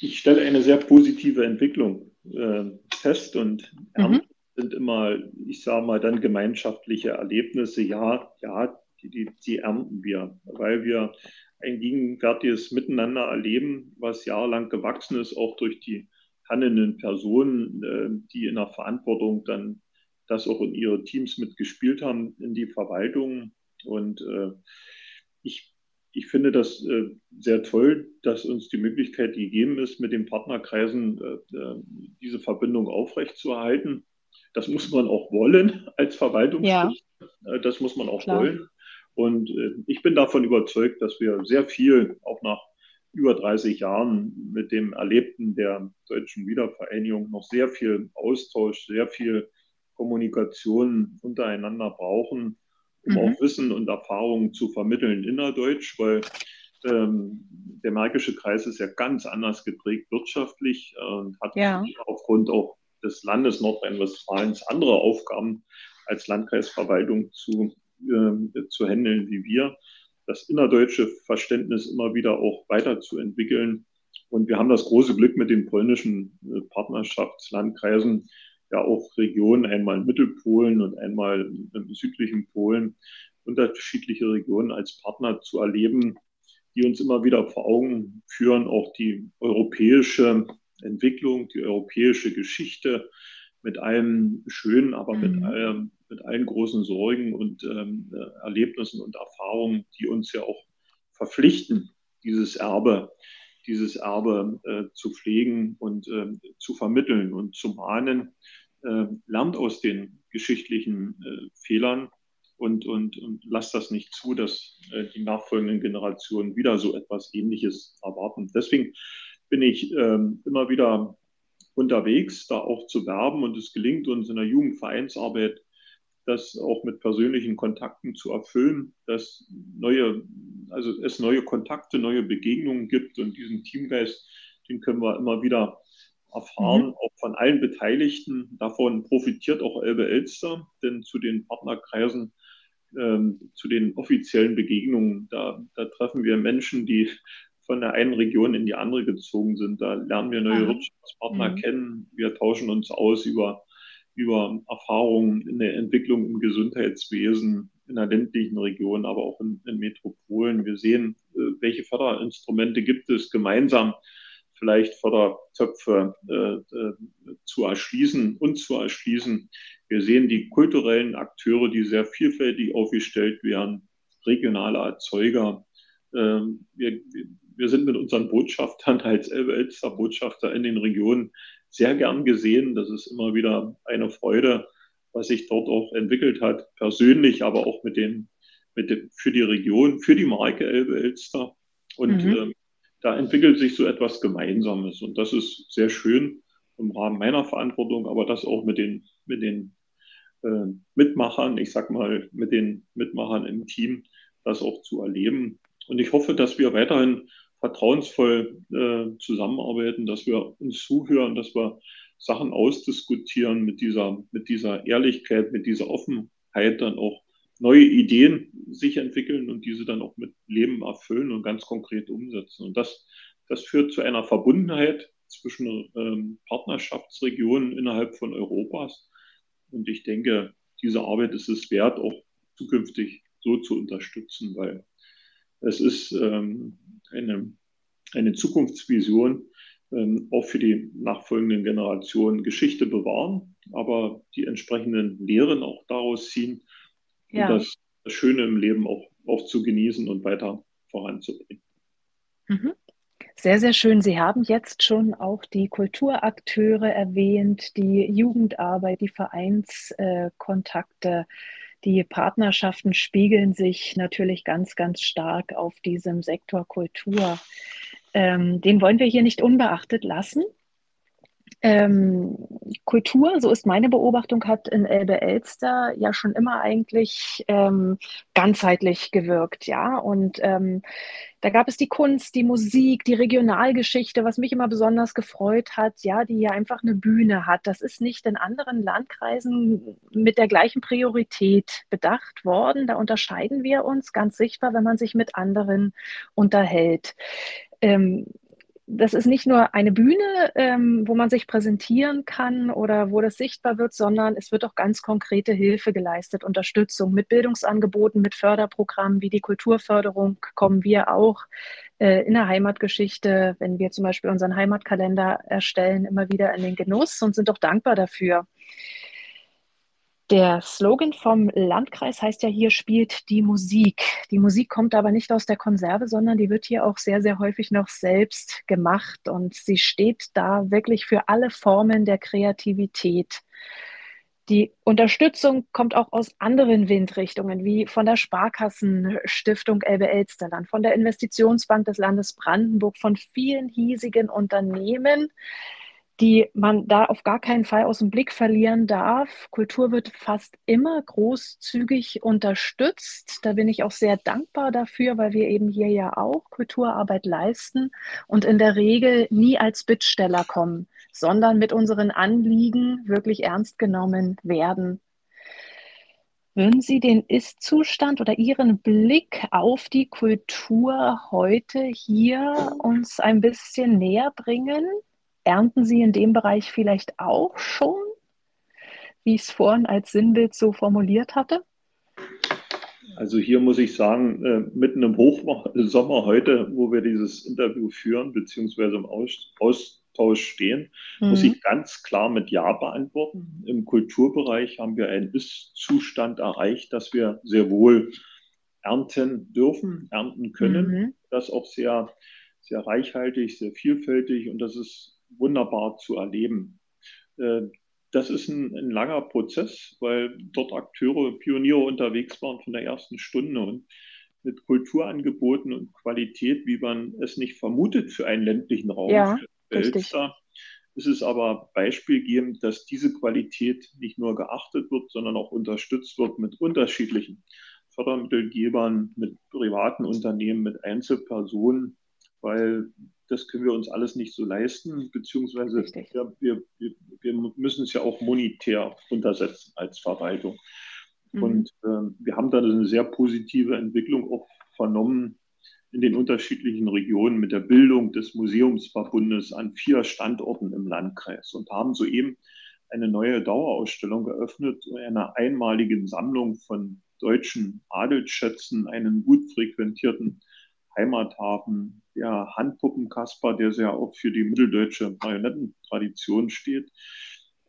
ich stelle eine sehr positive Entwicklung äh, fest und Ernten mhm. sind immer, ich sage mal, dann gemeinschaftliche Erlebnisse. Ja, ja, die, die, die ernten wir, weil wir ein gegenwärtiges Miteinander erleben, was jahrelang gewachsen ist, auch durch die handelnden Personen, äh, die in der Verantwortung dann das auch in ihre Teams mitgespielt haben, in die Verwaltung. Und äh, ich, ich finde das äh, sehr toll, dass uns die Möglichkeit gegeben ist, mit den Partnerkreisen äh, diese Verbindung aufrechtzuerhalten. Das muss man auch wollen als Verwaltungskraft. Ja. Das muss man auch Klar. wollen. Und äh, ich bin davon überzeugt, dass wir sehr viel, auch nach über dreißig Jahren mit dem Erlebten der deutschen Wiedervereinigung, noch sehr viel Austausch, sehr viel Kommunikation untereinander brauchen, um mhm. auch Wissen und Erfahrungen zu vermitteln innerdeutsch, weil ähm, der Märkische Kreis ist ja ganz anders geprägt wirtschaftlich äh, und hat ja. aufgrund auch des Landes Nordrhein-Westfalens andere Aufgaben als Landkreisverwaltung zu, äh, zu handeln wie wir. Das innerdeutsche Verständnis immer wieder auch weiterzuentwickeln. Und wir haben das große Glück mit den polnischen äh, Partnerschaftslandkreisen, ja auch Regionen, einmal in Mittelpolen und einmal im südlichen Polen, unterschiedliche Regionen als Partner zu erleben, die uns immer wieder vor Augen führen, auch die europäische Entwicklung, die europäische Geschichte mit allem Schönen, aber mhm. mit, allem, mit allen großen Sorgen und ähm, Erlebnissen und Erfahrungen, die uns ja auch verpflichten, dieses Erbe dieses Erbe äh, zu pflegen und äh, zu vermitteln und zu mahnen, äh, lernt aus den geschichtlichen äh, Fehlern und, und, und lasst das nicht zu, dass äh, die nachfolgenden Generationen wieder so etwas Ähnliches erwarten. Deswegen bin ich äh, immer wieder unterwegs, da auch zu werben, und es gelingt uns in der Jugendvereinsarbeit, das auch mit persönlichen Kontakten zu erfüllen, dass neue, also es neue Kontakte, neue Begegnungen gibt, und diesen Teamgeist, den können wir immer wieder erfahren, mhm. auch von allen Beteiligten. Davon profitiert auch Elbe-Elster, denn zu den Partnerkreisen, ähm, zu den offiziellen Begegnungen, da, da treffen wir Menschen, die von der einen Region in die andere gezogen sind. Da lernen wir neue mhm. Wirtschaftspartner mhm. kennen, wir tauschen uns aus über über Erfahrungen in der Entwicklung im Gesundheitswesen, in der ländlichen Region, aber auch in, in Metropolen. Wir sehen, welche Förderinstrumente gibt es, gemeinsam vielleicht Fördertöpfe äh, zu erschließen und zu erschließen. Wir sehen die kulturellen Akteure, die sehr vielfältig aufgestellt werden, regionale Erzeuger. Äh, wir, wir sind mit unseren Botschaftern als Elbe-Elster Botschafter in den Regionen sehr gern gesehen. Das ist immer wieder eine Freude, was sich dort auch entwickelt hat, persönlich, aber auch mit dem, mit dem, für die Region, für die Marke Elbe-Elster. Und mhm. ähm, da entwickelt sich so etwas Gemeinsames. Und das ist sehr schön im Rahmen meiner Verantwortung, aber das auch mit den, mit den äh, Mitmachern, ich sag mal, mit den Mitmachern im Team, das auch zu erleben. Und ich hoffe, dass wir weiterhin vertrauensvoll äh, zusammenarbeiten, dass wir uns zuhören, dass wir Sachen ausdiskutieren mit dieser, mit dieser Ehrlichkeit, mit dieser Offenheit, dann auch neue Ideen sich entwickeln und diese dann auch mit Leben erfüllen und ganz konkret umsetzen. Und das, das führt zu einer Verbundenheit zwischen ähm, Partnerschaftsregionen innerhalb von Europas. Und ich denke, diese Arbeit ist es wert, auch zukünftig so zu unterstützen, weil es ist ähm, eine, eine Zukunftsvision, ähm, auch für die nachfolgenden Generationen Geschichte bewahren, aber die entsprechenden Lehren auch daraus ziehen, um ja. das, das Schöne im Leben auch, auch zu genießen und weiter voranzubringen. Mhm. Sehr, sehr schön. Sie haben jetzt schon auch die Kulturakteure erwähnt, die Jugendarbeit, die Vereinskontakte, die Partnerschaften spiegeln sich natürlich ganz, ganz stark auf diesem Sektor Kultur. Ähm, den wollen wir hier nicht unbeachtet lassen. Ähm, Kultur, so ist meine Beobachtung, hat in Elbe-Elster ja schon immer eigentlich ähm, ganzheitlich gewirkt, ja. Und ähm, da gab es die Kunst, die Musik, die Regionalgeschichte, was mich immer besonders gefreut hat, ja, die ja einfach eine Bühne hat. Das ist nicht in anderen Landkreisen mit der gleichen Priorität bedacht worden. Da unterscheiden wir uns ganz sichtbar, wenn man sich mit anderen unterhält. Ähm, Das ist nicht nur eine Bühne, ähm, wo man sich präsentieren kann oder wo das sichtbar wird, sondern es wird auch ganz konkrete Hilfe geleistet, Unterstützung mit Bildungsangeboten, mit Förderprogrammen wie die Kulturförderung kommen wir auch äh, in der Heimatgeschichte, wenn wir zum Beispiel unseren Heimatkalender erstellen, immer wieder in den Genuss und sind auch dankbar dafür. Der Slogan vom Landkreis heißt ja, hier spielt die Musik. Die Musik kommt aber nicht aus der Konserve, sondern die wird hier auch sehr, sehr häufig noch selbst gemacht. Und sie steht da wirklich für alle Formen der Kreativität. Die Unterstützung kommt auch aus anderen Windrichtungen, wie von der Sparkassenstiftung Elbe-Elsterland, von der Investitionsbank des Landes Brandenburg, von vielen hiesigen Unternehmen, die man da auf gar keinen Fall aus dem Blick verlieren darf. Kultur wird fast immer großzügig unterstützt. Da bin ich auch sehr dankbar dafür, weil wir eben hier ja auch Kulturarbeit leisten und in der Regel nie als Bittsteller kommen, sondern mit unseren Anliegen wirklich ernst genommen werden. Würden Sie den Ist-Zustand oder Ihren Blick auf die Kultur heute hier uns ein bisschen näher bringen? Ernten Sie in dem Bereich vielleicht auch schon, wie ich es vorhin als Sinnbild so formuliert hatte? Also hier muss ich sagen, mitten im Hochsommer heute, wo wir dieses Interview führen, beziehungsweise im Austausch stehen, mhm. muss ich ganz klar mit Ja beantworten. Im Kulturbereich haben wir einen Ist-Zustand erreicht, dass wir sehr wohl ernten dürfen, ernten können. Mhm. Das auch sehr, sehr reichhaltig, sehr vielfältig und das ist wunderbar zu erleben. Das ist ein, ein langer Prozess, weil dort Akteure, Pioniere unterwegs waren von der ersten Stunde und mit Kulturangeboten und Qualität, wie man es nicht vermutet für einen ländlichen Raum. Ja, Elster, ist es aber beispielgebend, dass diese Qualität nicht nur geachtet wird, sondern auch unterstützt wird mit unterschiedlichen Fördermittelgebern, mit privaten Unternehmen, mit Einzelpersonen, weil das können wir uns alles nicht so leisten, beziehungsweise wir, wir, wir müssen es ja auch monetär untersetzen als Verwaltung. Mhm. Und äh, wir haben da eine sehr positive Entwicklung auch vernommen in den unterschiedlichen Regionen mit der Bildung des Museumsverbundes an vier Standorten im Landkreis und haben soeben eine neue Dauerausstellung geöffnet, einer einmaligen Sammlung von deutschen Adelsschätzen, einen gut frequentierten Heimathafen, der Handpuppenkasper, der sehr auch für die mitteldeutsche Marionettentradition steht,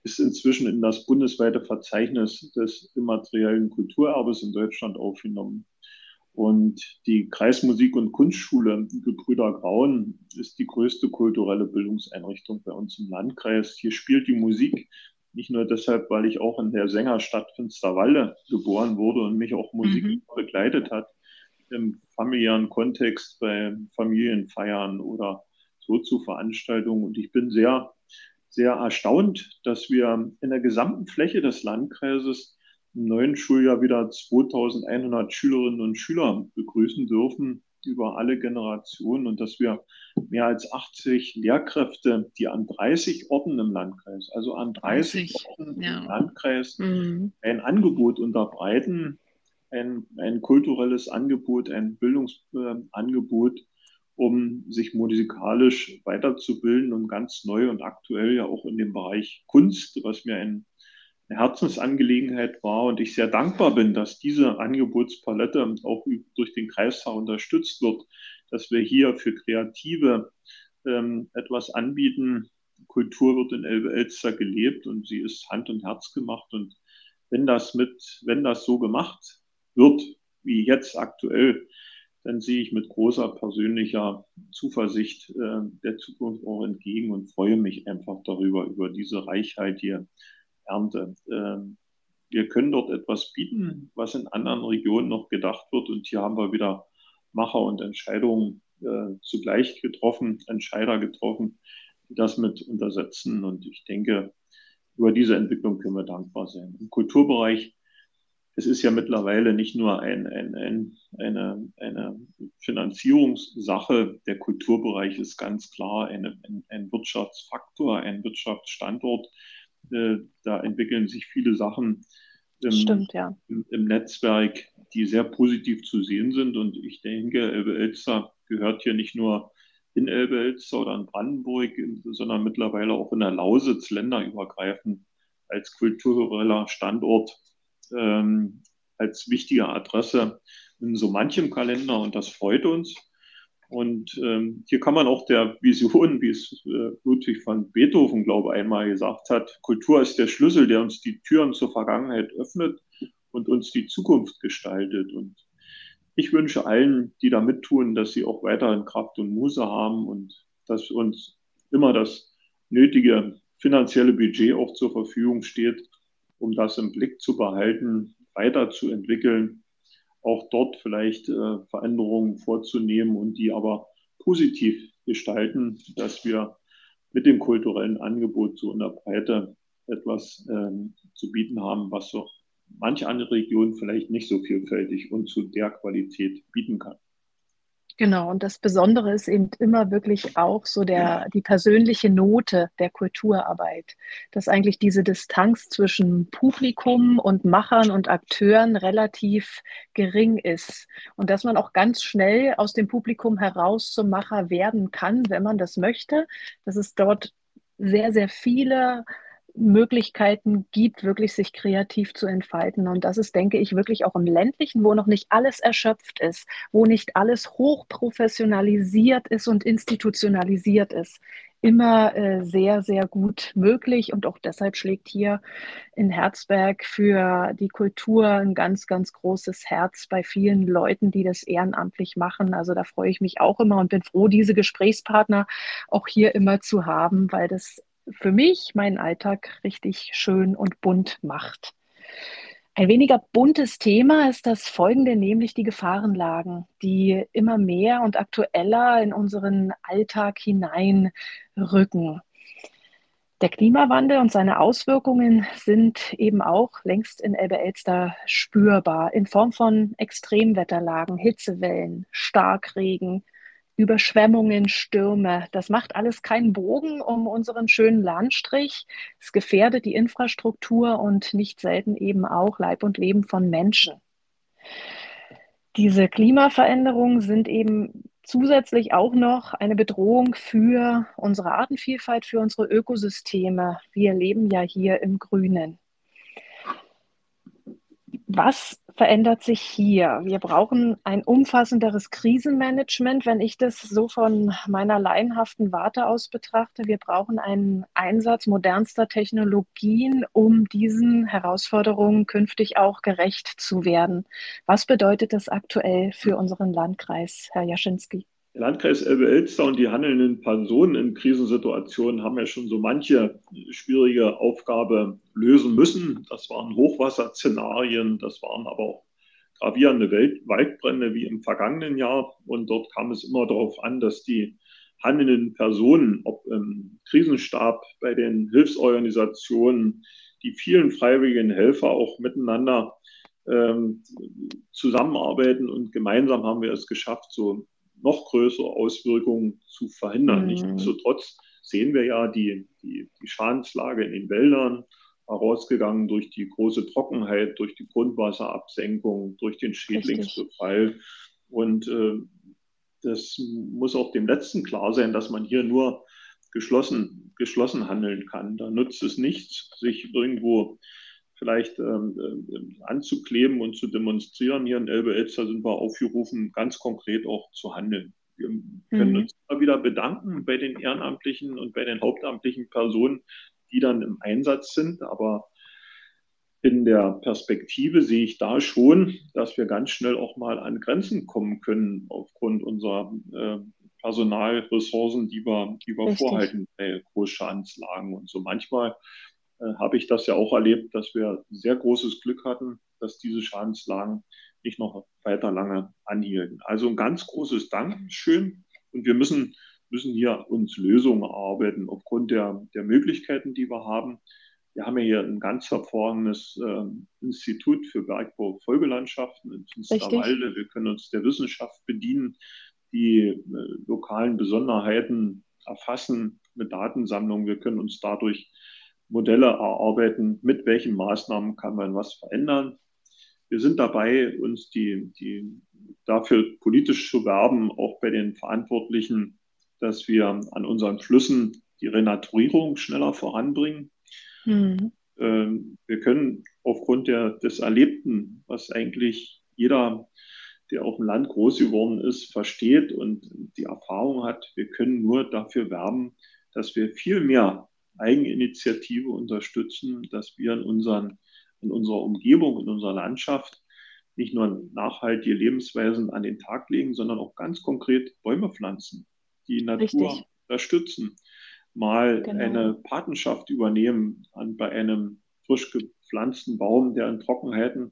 ist inzwischen in das bundesweite Verzeichnis des immateriellen Kulturerbes in Deutschland aufgenommen. Und die Kreismusik- und Kunstschule Gebrüder Grauen ist die größte kulturelle Bildungseinrichtung bei uns im Landkreis. Hier spielt die Musik nicht nur deshalb, weil ich auch in der Sängerstadt Finsterwalde geboren wurde und mich auch Musik mhm. begleitet hat, im familiären Kontext bei Familienfeiern oder so zu Veranstaltungen. Und ich bin sehr, sehr erstaunt, dass wir in der gesamten Fläche des Landkreises im neuen Schuljahr wieder zweitausendeinhundert Schülerinnen und Schüler begrüßen dürfen über alle Generationen und dass wir mehr als achtzig Lehrkräfte, die an dreißig Orten im Landkreis, also an dreißig Orten ja. im Landkreis mhm. ein Angebot unterbreiten, Ein, ein kulturelles Angebot, ein Bildungsangebot, äh, um sich musikalisch weiterzubilden und ganz neu und aktuell ja auch in dem Bereich Kunst, was mir ein, eine Herzensangelegenheit war und ich sehr dankbar bin, dass diese Angebotspalette auch durch den Kreistag unterstützt wird, dass wir hier für kreative ähm, etwas anbieten. Kultur wird in Elbe-Elster gelebt und sie ist Hand und Herz gemacht. Und wenn das mit, wenn das so gemacht wird, wie jetzt aktuell, dann sehe ich mit großer persönlicher Zuversicht äh, der Zukunft auch entgegen und freue mich einfach darüber, über diese Reichheit hier Ernte. Ähm, wir können dort etwas bieten, was in anderen Regionen noch gedacht wird. Und hier haben wir wieder Macher und Entscheidungen äh, zugleich getroffen, Entscheider getroffen, die das mit untersetzen. Und ich denke, über diese Entwicklung können wir dankbar sein. Im Kulturbereich, es ist ja mittlerweile nicht nur ein, ein, ein, eine, eine Finanzierungssache. Der Kulturbereich ist ganz klar eine, ein, ein Wirtschaftsfaktor, ein Wirtschaftsstandort. Äh, da entwickeln sich viele Sachen im, Stimmt, ja. im, im Netzwerk, die sehr positiv zu sehen sind. Und ich denke, Elbe-Elster gehört hier nicht nur in Elbe-Elster oder in Brandenburg, sondern mittlerweile auch in der Lausitz länderübergreifend als kultureller Standort, Ähm, als wichtige Adresse in so manchem Kalender, und das freut uns. Und ähm, hier kann man auch der Vision, wie es äh, Ludwig van Beethoven, glaube ich, einmal gesagt hat, Kultur ist der Schlüssel, der uns die Türen zur Vergangenheit öffnet und uns die Zukunft gestaltet. Und ich wünsche allen, die da mittun, dass sie auch weiterhin Kraft und Muße haben und dass uns immer das nötige finanzielle Budget auch zur Verfügung steht, um das im Blick zu behalten, weiterzuentwickeln, auch dort vielleicht äh, Veränderungen vorzunehmen und die aber positiv gestalten, dass wir mit dem kulturellen Angebot so in der Breite etwas ähm, zu bieten haben, was so manch andere Region vielleicht nicht so vielfältig und zu der Qualität bieten kann. Genau, und das Besondere ist eben immer wirklich auch so der, die persönliche Note der Kulturarbeit, dass eigentlich diese Distanz zwischen Publikum und Machern und Akteuren relativ gering ist und dass man auch ganz schnell aus dem Publikum heraus zum Macher werden kann, wenn man das möchte, dass es dort sehr, sehr viele Möglichkeiten gibt, wirklich sich kreativ zu entfalten. Und das ist, denke ich, wirklich auch im Ländlichen, wo noch nicht alles erschöpft ist, wo nicht alles hochprofessionalisiert ist und institutionalisiert ist, immer äh, sehr, sehr gut möglich. Und auch deshalb schlägt hier in Herzberg für die Kultur ein ganz, ganz großes Herz bei vielen Leuten, die das ehrenamtlich machen. Also da freue ich mich auch immer und bin froh, diese Gesprächspartner auch hier immer zu haben, weil das für mich meinen Alltag richtig schön und bunt macht. Ein weniger buntes Thema ist das folgende, nämlich die Gefahrenlagen, die immer mehr und aktueller in unseren Alltag hineinrücken. Der Klimawandel und seine Auswirkungen sind eben auch längst in Elbe-Elster spürbar, in Form von Extremwetterlagen, Hitzewellen, Starkregen, Überschwemmungen, Stürme, das macht alles keinen Bogen um unseren schönen Landstrich. Es gefährdet die Infrastruktur und nicht selten eben auch Leib und Leben von Menschen. Diese Klimaveränderungen sind eben zusätzlich auch noch eine Bedrohung für unsere Artenvielfalt, für unsere Ökosysteme. Wir leben ja hier im Grünen. Was verändert sich hier? Wir brauchen ein umfassenderes Krisenmanagement, wenn ich das so von meiner laienhaften Warte aus betrachte. Wir brauchen einen Einsatz modernster Technologien, um diesen Herausforderungen künftig auch gerecht zu werden. Was bedeutet das aktuell für unseren Landkreis, Herr Jaschinski? Der Landkreis Elbe-Elster und die handelnden Personen in Krisensituationen haben ja schon so manche schwierige Aufgabe lösen müssen. Das waren Hochwasserszenarien, das waren aber auch gravierende Welt- Waldbrände wie im vergangenen Jahr. Und dort kam es immer darauf an, dass die handelnden Personen, ob im Krisenstab, bei den Hilfsorganisationen, die vielen freiwilligen Helfer auch miteinander ähm, zusammenarbeiten. Und gemeinsam haben wir es geschafft, so noch größere Auswirkungen zu verhindern. Mhm. Nichtsdestotrotz sehen wir ja die, die, die Schadenslage in den Wäldern, herausgegangen durch die große Trockenheit, durch die Grundwasserabsenkung, durch den Schädlingsbefall. Richtig. Und äh, das muss auch dem Letzten klar sein, dass man hier nur geschlossen, geschlossen handeln kann. Da nützt es nichts, sich irgendwo vielleicht ähm, anzukleben und zu demonstrieren. Hier in Elbe-Elster sind wir aufgerufen, ganz konkret auch zu handeln. Wir können uns immer wieder bedanken bei den ehrenamtlichen und bei den hauptamtlichen Personen, die dann im Einsatz sind. Aber in der Perspektive sehe ich da schon, dass wir ganz schnell auch mal an Grenzen kommen können aufgrund unserer äh, Personalressourcen, die wir, die wir vorhalten bei Großschadenslagen und so. Manchmal äh, habe ich das ja auch erlebt, dass wir sehr großes Glück hatten, dass diese Schadenslagen nicht noch weiter lange anhielten. Also ein ganz großes Dankeschön, und wir müssen, müssen hier uns Lösungen erarbeiten aufgrund der, der Möglichkeiten, die wir haben. Wir haben ja hier ein ganz hervorragendes äh, Institut für Bergbau-Folgelandschaften in Finsterwalde. Wir können uns der Wissenschaft bedienen, die äh, lokalen Besonderheiten erfassen mit Datensammlung. Wir können uns dadurch Modelle erarbeiten, mit welchen Maßnahmen kann man was verändern. Wir sind dabei, uns die, die dafür politisch zu werben, auch bei den Verantwortlichen, dass wir an unseren Flüssen die Renaturierung schneller voranbringen. Mhm. Wir können aufgrund der, des Erlebten, was eigentlich jeder, der auf dem Land groß geworden ist, versteht und die Erfahrung hat, wir können nur dafür werben, dass wir viel mehr Eigeninitiative unterstützen, dass wir in unseren in unserer Umgebung, in unserer Landschaft nicht nur nachhaltige Lebensweisen an den Tag legen, sondern auch ganz konkret Bäume pflanzen, die Natur Richtig. unterstützen, mal genau. eine Patenschaft übernehmen an, bei einem frisch gepflanzten Baum, der in Trockenheiten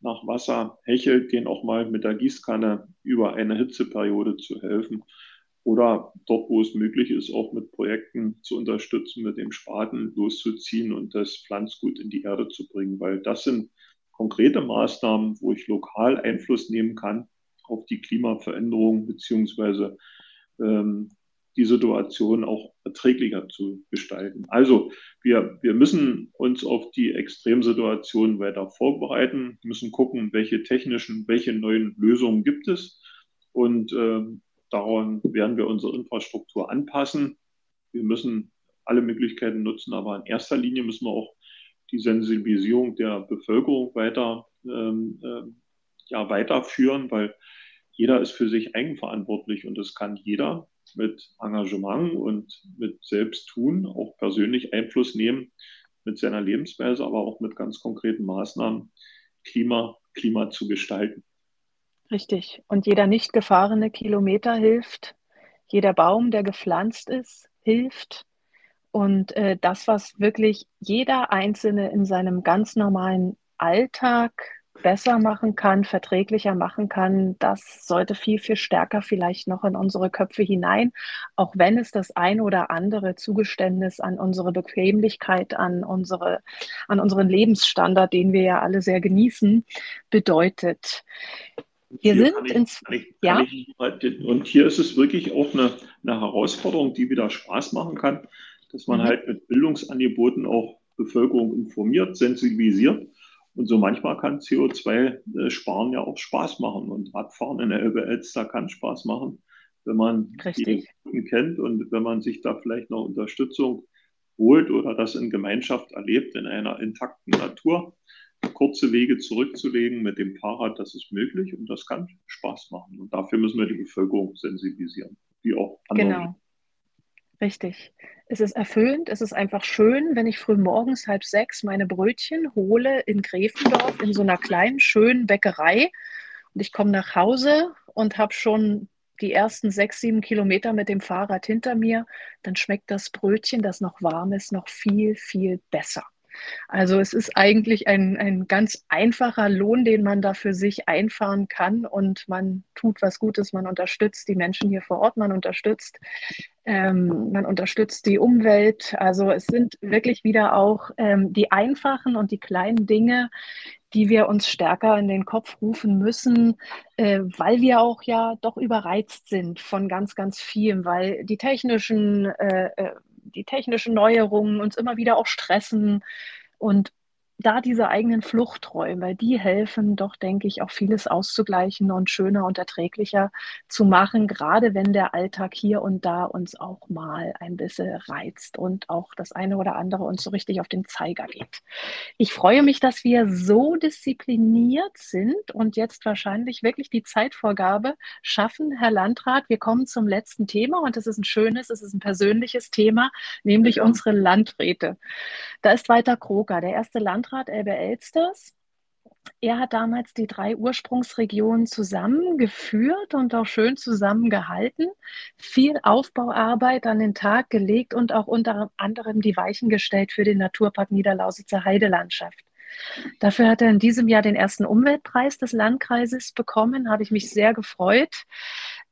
nach Wasser hechelt, den auch mal mit der Gießkanne über eine Hitzeperiode zu helfen. Oder dort, wo es möglich ist, auch mit Projekten zu unterstützen, mit dem Spaten loszuziehen und das Pflanzgut in die Erde zu bringen. Weil das sind konkrete Maßnahmen, wo ich lokal Einfluss nehmen kann auf die Klimaveränderung beziehungsweise ähm, die Situation auch erträglicher zu gestalten. Also wir, wir müssen uns auf die Extremsituationen weiter vorbereiten, müssen gucken, welche technischen, welche neuen Lösungen gibt es, und ähm, daran werden wir unsere Infrastruktur anpassen. Wir müssen alle Möglichkeiten nutzen, aber in erster Linie müssen wir auch die Sensibilisierung der Bevölkerung weiter, ähm, äh, ja, weiterführen, weil jeder ist für sich eigenverantwortlich, und das kann jeder mit Engagement und mit Selbsttun auch persönlich Einfluss nehmen mit seiner Lebensweise, aber auch mit ganz konkreten Maßnahmen, Klima, Klima zu gestalten. Richtig. Und jeder nicht gefahrene Kilometer hilft, jeder Baum, der gepflanzt ist, hilft. Und äh, das, was wirklich jeder Einzelne in seinem ganz normalen Alltag besser machen kann, verträglicher machen kann, das sollte viel, viel stärker vielleicht noch in unsere Köpfe hinein, auch wenn es das ein oder andere Zugeständnis an unsere Bequemlichkeit, an unsere, an unseren Lebensstandard, den wir ja alle sehr genießen, bedeutet. Wir sind ich, ins, kann ich, kann ja. ich, und hier ist es wirklich auch eine, eine Herausforderung, die wieder Spaß machen kann, dass man mhm. halt mit Bildungsangeboten auch Bevölkerung informiert, sensibilisiert. Und so manchmal kann C O zwei sparen ja auch Spaß machen. Und Radfahren in der Elbe-Elster kann Spaß machen, wenn man Richtig. die kennt und wenn man sich da vielleicht noch Unterstützung holt oder das in Gemeinschaft erlebt, in einer intakten Natur. Kurze Wege zurückzulegen mit dem Fahrrad, das ist möglich, und das kann Spaß machen. Und dafür müssen wir die Bevölkerung sensibilisieren, wie auch andere. Genau, richtig. Es ist erfüllend, es ist einfach schön, wenn ich früh morgens halb sechs meine Brötchen hole in Grefendorf in so einer kleinen, schönen Bäckerei, und ich komme nach Hause und habe schon die ersten sechs, sieben Kilometer mit dem Fahrrad hinter mir, dann schmeckt das Brötchen, das noch warm ist, noch viel, viel besser. Also es ist eigentlich ein, ein ganz einfacher Lohn, den man da für sich einfahren kann, und man tut was Gutes, man unterstützt die Menschen hier vor Ort, man unterstützt, ähm, man unterstützt die Umwelt. Also es sind wirklich wieder auch ähm, die einfachen und die kleinen Dinge, die wir uns stärker in den Kopf rufen müssen, äh, weil wir auch ja doch überreizt sind von ganz, ganz vielem, weil die technischen äh, die technischen Neuerungen uns immer wieder auch stressen, und da diese eigenen Fluchträume, weil die helfen doch, denke ich, auch vieles auszugleichen und schöner und erträglicher zu machen, gerade wenn der Alltag hier und da uns auch mal ein bisschen reizt und auch das eine oder andere uns so richtig auf den Zeiger geht. Ich freue mich, dass wir so diszipliniert sind und jetzt wahrscheinlich wirklich die Zeitvorgabe schaffen. Herr Landrat, wir kommen zum letzten Thema und es ist ein schönes, es ist ein persönliches Thema, nämlich unsere Landräte. Da ist Walter Kroger, der erste Landrat Landrat Elbe-Elsters. Er hat damals die drei Ursprungsregionen zusammengeführt und auch schön zusammengehalten, viel Aufbauarbeit an den Tag gelegt und auch unter anderem die Weichen gestellt für den Naturpark Niederlausitzer Heidelandschaft. Dafür hat er in diesem Jahr den ersten Umweltpreis des Landkreises bekommen, habe ich mich sehr gefreut,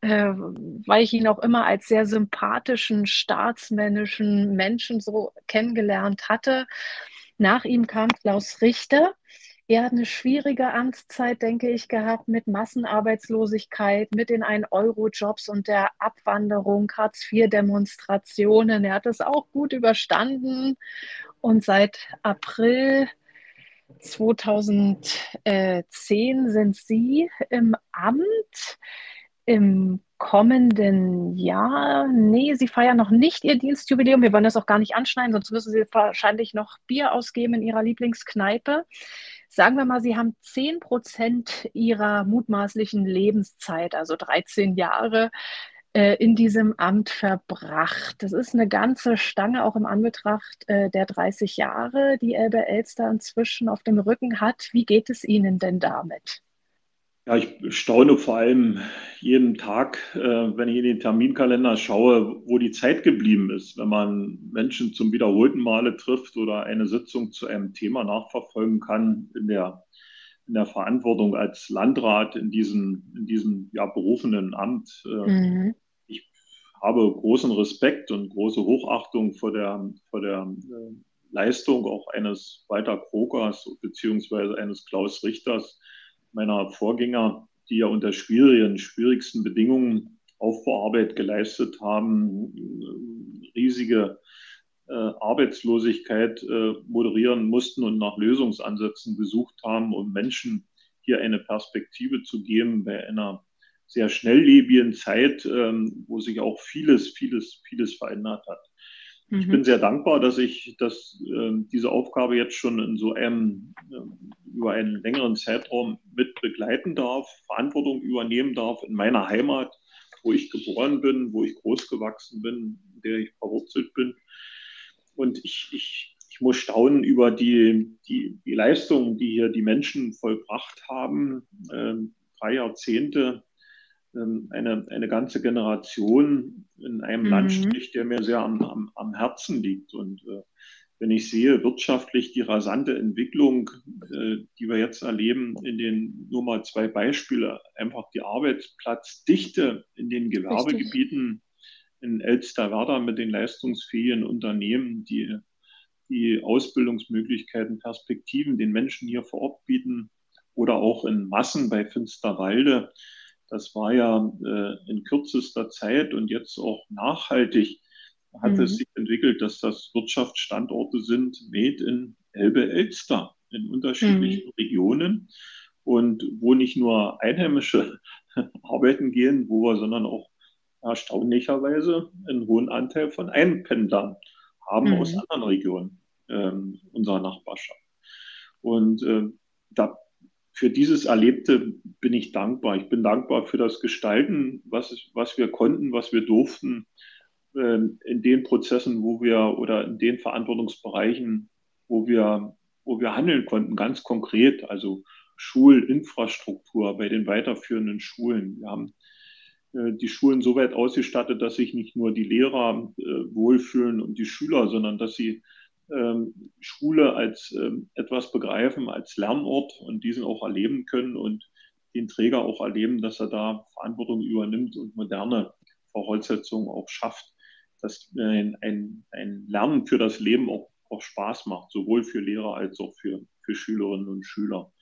weil ich ihn auch immer als sehr sympathischen, staatsmännischen Menschen so kennengelernt hatte. Nach ihm kam Klaus Richter. Er hat eine schwierige Amtszeit, denke ich, gehabt mit Massenarbeitslosigkeit, mit den ein-Euro-Jobs und der Abwanderung, Hartz-vier-Demonstrationen. Er hat es auch gut überstanden und seit April zweitausendzehn sind Sie im Amt. Im kommenden Jahr, nee, Sie feiern noch nicht Ihr Dienstjubiläum. Wir wollen das auch gar nicht anschneiden, sonst müssen Sie wahrscheinlich noch Bier ausgeben in Ihrer Lieblingskneipe. Sagen wir mal, Sie haben zehn Prozent Ihrer mutmaßlichen Lebenszeit, also dreizehn Jahre, in diesem Amt verbracht. Das ist eine ganze Stange, auch im Anbetracht äh, der dreißig Jahre, die Elbe-Elster inzwischen auf dem Rücken hat. Wie geht es Ihnen denn damit? Ja, ich staune vor allem jeden Tag, äh, wenn ich in den Terminkalender schaue, wo die Zeit geblieben ist. Wenn man Menschen zum wiederholten Male trifft oder eine Sitzung zu einem Thema nachverfolgen kann, in der, in der Verantwortung als Landrat in diesem, in diesem ja, berufenen Amt. Äh, mhm. Ich habe großen Respekt und große Hochachtung vor der, vor der äh, Leistung auch eines Walter Krogers beziehungsweise eines Klaus Richters, meiner Vorgänger, die ja unter schwierigen, schwierigsten Bedingungen Aufbauarbeit geleistet haben, riesige äh, Arbeitslosigkeit äh, moderieren mussten und nach Lösungsansätzen gesucht haben, um Menschen hier eine Perspektive zu geben bei einer sehr schnelllebigen Zeit, ähm, wo sich auch vieles, vieles, vieles verändert hat. Mhm. Ich bin sehr dankbar, dass ich dass, äh, diese Aufgabe jetzt schon in so einem äh, über einen längeren Zeitraum mit begleiten darf, Verantwortung übernehmen darf in meiner Heimat, wo ich geboren bin, wo ich großgewachsen bin, in der ich verwurzelt bin. Und ich, ich, ich muss staunen über die, die, die Leistungen, die hier die Menschen vollbracht haben. Ähm, drei Jahrzehnte, ähm, eine, eine ganze Generation in einem mhm. Landstrich, der mir sehr am, am, am Herzen liegt. Und äh, wenn ich sehe, wirtschaftlich die rasante Entwicklung, äh, die wir jetzt erleben, in den nur mal zwei Beispiele, einfach die Arbeitsplatzdichte in den Gewerbegebieten in Elsterwerda mit den leistungsfähigen Unternehmen, die die Ausbildungsmöglichkeiten, Perspektiven den Menschen hier vor Ort bieten oder auch in Massen bei Finsterwalde. Das war ja äh, in kürzester Zeit und jetzt auch nachhaltig. Hat mhm. es sich entwickelt, dass das Wirtschaftsstandorte sind, made in Elbe-Elster, in unterschiedlichen mhm. Regionen und wo nicht nur Einheimische arbeiten gehen, wo wir, sondern auch erstaunlicherweise einen hohen Anteil von Einpendlern haben mhm. aus anderen Regionen ähm, unserer Nachbarschaft. Und äh, da, für dieses Erlebte bin ich dankbar. Ich bin dankbar für das Gestalten, was, was wir konnten, was wir durften, in den Prozessen, wo wir oder in den Verantwortungsbereichen, wo wir, wo wir handeln konnten, ganz konkret, also Schulinfrastruktur bei den weiterführenden Schulen. Wir haben äh, die Schulen so weit ausgestattet, dass sich nicht nur die Lehrer äh, wohlfühlen und die Schüler, sondern dass sie äh, Schule als äh, etwas begreifen, als Lernort und diesen auch erleben können und den Träger auch erleben, dass er da Verantwortung übernimmt und moderne Voraussetzungen auch schafft, dass ein, ein, ein Lernen für das Leben auch, auch Spaß macht, sowohl für Lehrer als auch für, für Schülerinnen und Schüler.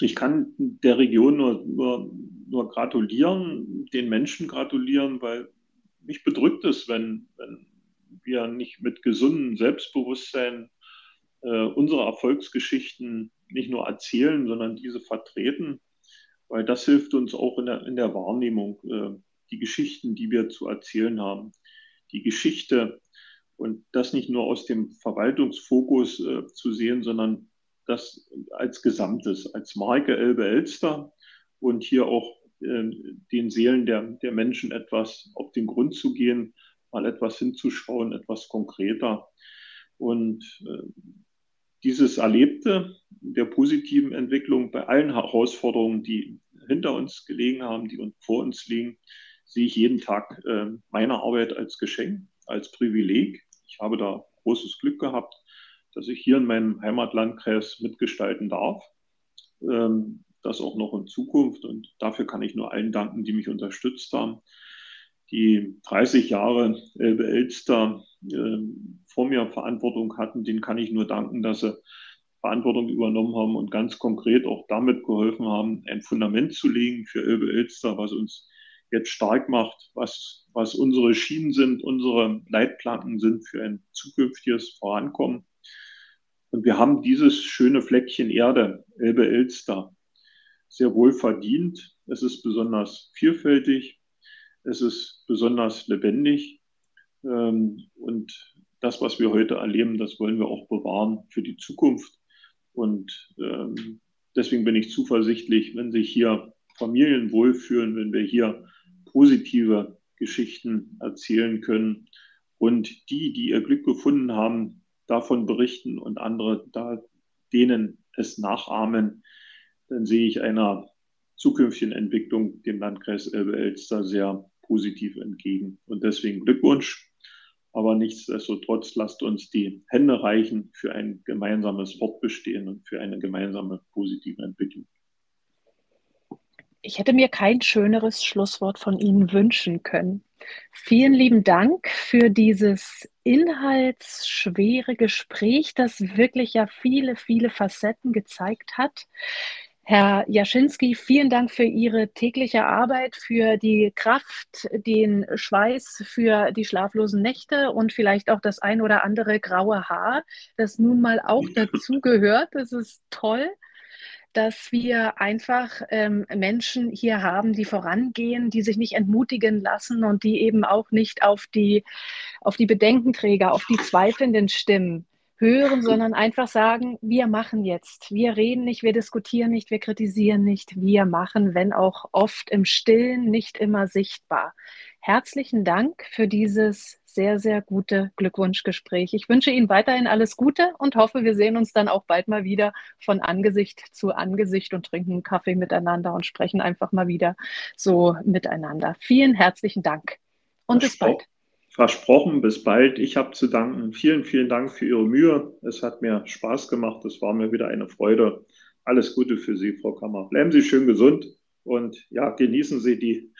Ich kann der Region nur, nur, nur gratulieren, den Menschen gratulieren, weil mich bedrückt es, wenn, wenn wir nicht mit gesundem Selbstbewusstsein äh, unsere Erfolgsgeschichten nicht nur erzählen, sondern diese vertreten, weil das hilft uns auch in der, in der Wahrnehmung, äh, die Geschichten, die wir zu erzählen haben. Die Geschichte und das nicht nur aus dem Verwaltungsfokus äh, zu sehen, sondern das als Gesamtes, als Marke Elbe-Elster und hier auch äh, den Seelen der, der Menschen etwas auf den Grund zu gehen, mal etwas hinzuschauen, etwas konkreter. Und äh, dieses Erlebte der positiven Entwicklung bei allen Herausforderungen, die hinter uns gelegen haben, die vor uns liegen, sehe ich jeden Tag äh, meiner Arbeit als Geschenk, als Privileg. Ich habe da großes Glück gehabt, dass ich hier in meinem Heimatlandkreis mitgestalten darf. Ähm, das auch noch in Zukunft. Und dafür kann ich nur allen danken, die mich unterstützt haben. Die dreißig Jahre Elbe-Elster äh, vor mir Verantwortung hatten, denen kann ich nur danken, dass sie Verantwortung übernommen haben und ganz konkret auch damit geholfen haben, ein Fundament zu legen für Elbe-Elster, was uns jetzt stark macht, was, was unsere Schienen sind, unsere Leitplanken sind für ein zukünftiges Vorankommen. Und wir haben dieses schöne Fleckchen Erde, Elbe-Elster, sehr wohl verdient. Es ist besonders vielfältig, es ist besonders lebendig und das, was wir heute erleben, das wollen wir auch bewahren für die Zukunft. Und deswegen bin ich zuversichtlich, wenn sich hier Familien wohlfühlen, wenn wir hier positive Geschichten erzählen können und die, die ihr Glück gefunden haben, davon berichten und andere da denen es nachahmen, dann sehe ich einer zukünftigen Entwicklung dem Landkreis Elbe-Elster sehr positiv entgegen. Und deswegen Glückwunsch, aber nichtsdestotrotz lasst uns die Hände reichen für ein gemeinsames Fortbestehen und für eine gemeinsame positive Entwicklung. Ich hätte mir kein schöneres Schlusswort von Ihnen wünschen können. Vielen lieben Dank für dieses inhaltsschwere Gespräch, das wirklich ja viele, viele Facetten gezeigt hat. Herr Jaschinski, vielen Dank für Ihre tägliche Arbeit, für die Kraft, den Schweiß, für die schlaflosen Nächte und vielleicht auch das ein oder andere graue Haar, das nun mal auch dazugehört. Das ist toll, dass wir einfach ähm, Menschen hier haben, die vorangehen, die sich nicht entmutigen lassen und die eben auch nicht auf die, auf die Bedenkenträger, auf die zweifelnden Stimmen hören, sondern einfach sagen, wir machen jetzt. Wir reden nicht, wir diskutieren nicht, wir kritisieren nicht, wir machen, wenn auch oft im Stillen, nicht immer sichtbar. Herzlichen Dank für dieses sehr, sehr gute Glückwunschgespräch. Ich wünsche Ihnen weiterhin alles Gute und hoffe, wir sehen uns dann auch bald mal wieder von Angesicht zu Angesicht und trinken einen Kaffee miteinander und sprechen einfach mal wieder so miteinander. Vielen herzlichen Dank und bis bald. Versprochen, bis bald. Ich habe zu danken. Vielen, vielen Dank für Ihre Mühe. Es hat mir Spaß gemacht. Es war mir wieder eine Freude. Alles Gute für Sie, Frau Kammer. Bleiben Sie schön gesund und ja, genießen Sie die,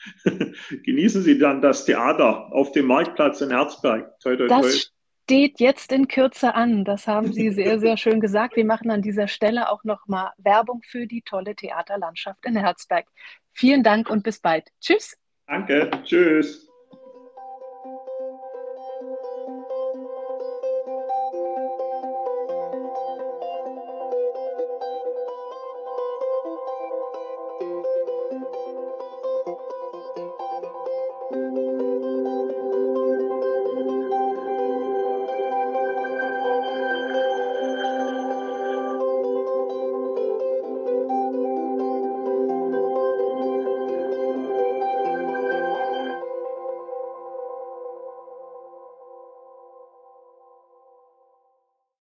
genießen Sie dann das Theater auf dem Marktplatz in Herzberg. Toi, toi, toi. Das steht jetzt in Kürze an. Das haben Sie sehr, sehr schön gesagt. Wir machen an dieser Stelle auch nochmal Werbung für die tolle Theaterlandschaft in Herzberg. Vielen Dank und bis bald. Tschüss. Danke. Tschüss.